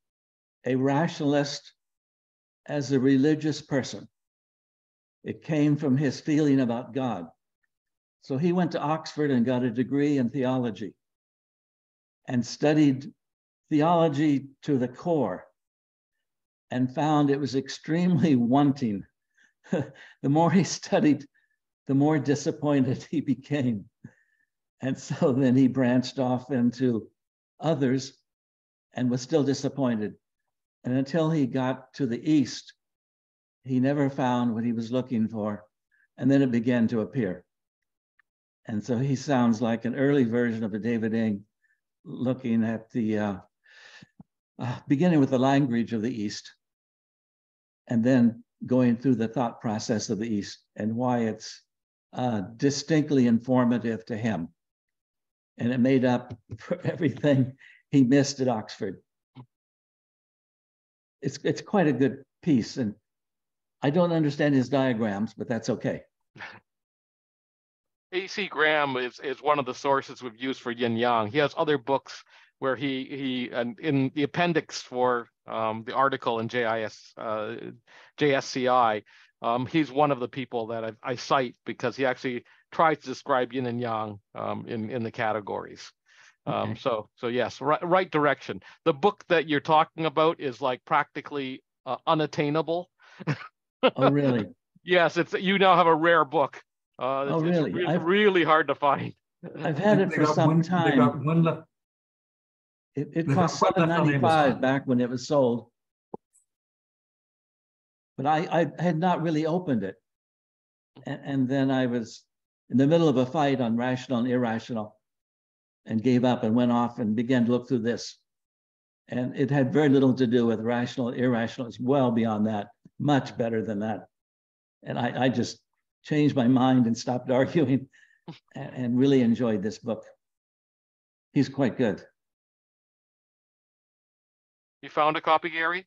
a rationalist as a religious person. It came from his feeling about God. So he went to Oxford and got a degree in theology and studied theology to the core and found it was extremely wanting. The more he studied, the more disappointed he became. And so then he branched off into others and was still disappointed. And until he got to the East, he never found what he was looking for. And then it began to appear. And so he sounds like an early version of a David Ing, looking at the, beginning with the language of the East, and then going through the thought process of the East and why it's distinctly informative to him. And it made up for everything he missed at Oxford. It's quite a good piece, and I don't understand his diagrams, but that's okay. A.C. Graham is one of the sources we've used for Yin Yang. He has other books where and in the appendix for the article in JSCI, he's one of the people that I cite because he actually tries to describe Yin and Yang in the categories. Okay. So yes, right direction. The book that you're talking about is like practically unattainable. Oh, really? Yes, you now have a rare book. Really? It's really hard to find. I've had it for some time. It cost $7.95 back when it was sold. But I had not really opened it. And then I was in the middle of a fight on rational and irrational and gave up and went off and began to look through this. And it had very little to do with rational, irrational. It's well beyond that, much better than that. And I just changed my mind and stopped arguing and really enjoyed this book. He's quite good. You found a copy, Gary?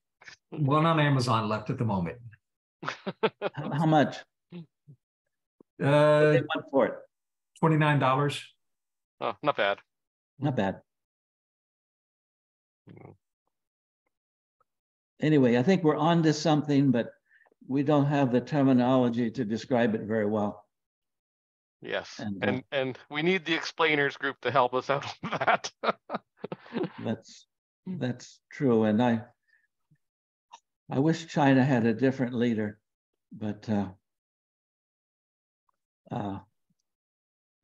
One on Amazon left at the moment. How much? What did they want for it? $29. Oh, not bad. Not bad. Anyway, I think we're on to something, but we don't have the terminology to describe it very well. Yes, and we need the explainers group to help us out with that. That's true, and I wish China had a different leader, but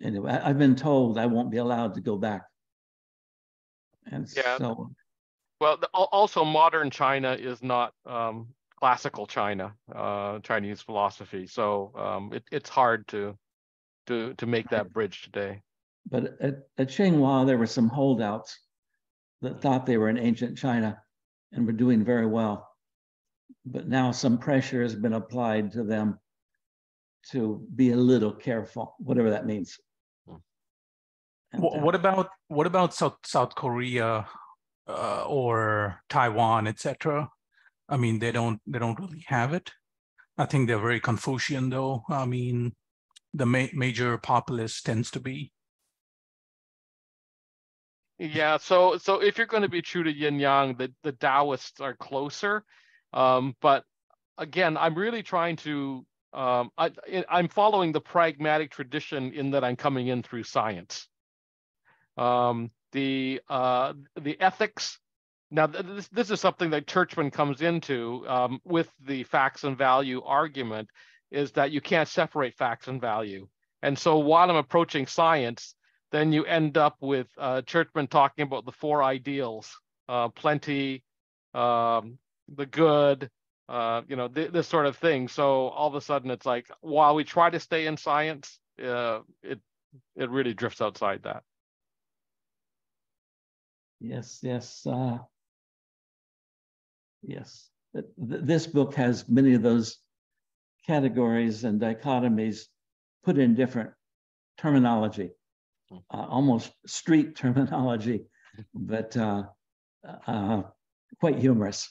anyway, I've been told I won't be allowed to go back. And yeah. So, well, also modern China is not classical China, Chinese philosophy. So it's hard to make that bridge today. But at Tsinghua, there were some holdouts that thought they were in ancient China and were doing very well. but now some pressure has been applied to them to be a little careful, whatever that means. And, what about South Korea or Taiwan, etc.? I mean, they don't really have it. I think they're very Confucian, though. I mean, the major populace tends to be. Yeah, so if you're going to be true to yin yang, the Taoists are closer. But again, I'm really trying to. I'm following the pragmatic tradition in that I'm coming in through science. The ethics. Now, this is something that Churchman comes into with the facts and value argument, is that you can't separate facts and value. And so while I'm approaching science, then you end up with Churchman talking about the four ideals, plenty, the good, this sort of thing. So all of a sudden it's like, while we try to stay in science, it really drifts outside that. Yes, yes. Yes, this book has many of those categories and dichotomies put in different terminology, almost street terminology, but quite humorous.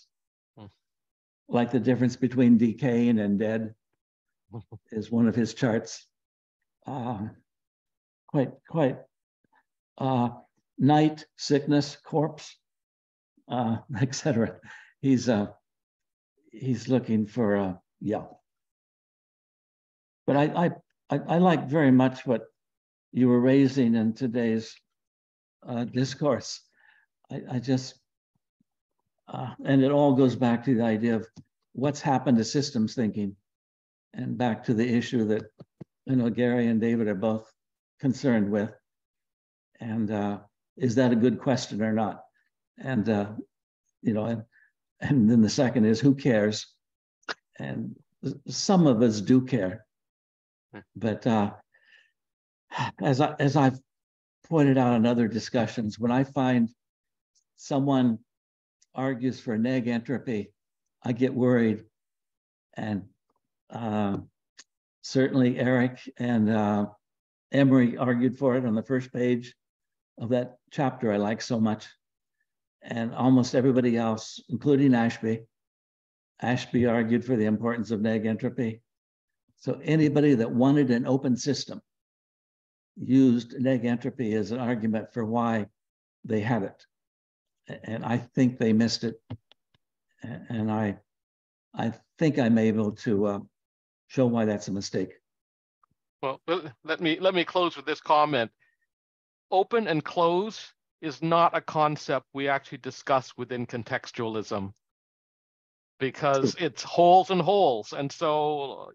Like the difference between decaying and dead is one of his charts. Night, sickness, corpse, etc. He's looking for a yeah. But I like very much what you were raising in today's discourse. I just and it all goes back to the idea of what's happened to systems thinking, and back to the issue that Gary and David are both concerned with, and. Is that a good question or not? And and then the second is, who cares? And some of us do care, but as I've pointed out in other discussions, when I find someone argues for neg entropy, I get worried, and certainly Eric and Emery argued for it on the first page of that chapter I like so much, and almost everybody else, including Ashby. Ashby argued for the importance of neg entropy. So anybody that wanted an open system used neg entropy as an argument for why they had it. And I think they missed it. And I think I'm able to show why that's a mistake. Well, let me close with this comment. Open and close is not a concept we actually discuss within contextualism, because it's holes and holes. And so,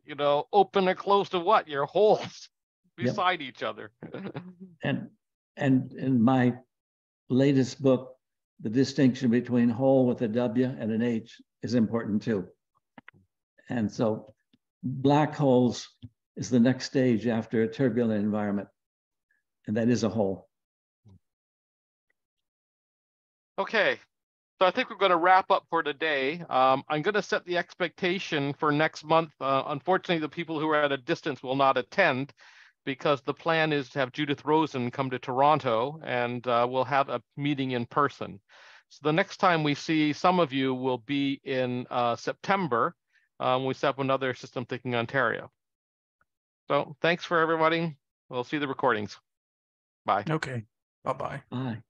open or close to what? Your holes beside each other. And in my latest book, the distinction between hole with a W and an H is important too. And so black holes is the next stage after a turbulent environment. And that is a whole. Okay, so I think we're going to wrap up for today. I'm going to set the expectation for next month. Unfortunately, the people who are at a distance will not attend, because the plan is to have Judith Rosen come to Toronto, and we'll have a meeting in person. So the next time we see some of you will be in September. We set up another System Thinking Ontario. So thanks for everybody. We'll see the recordings. Bye. Okay. Bye-bye. Bye.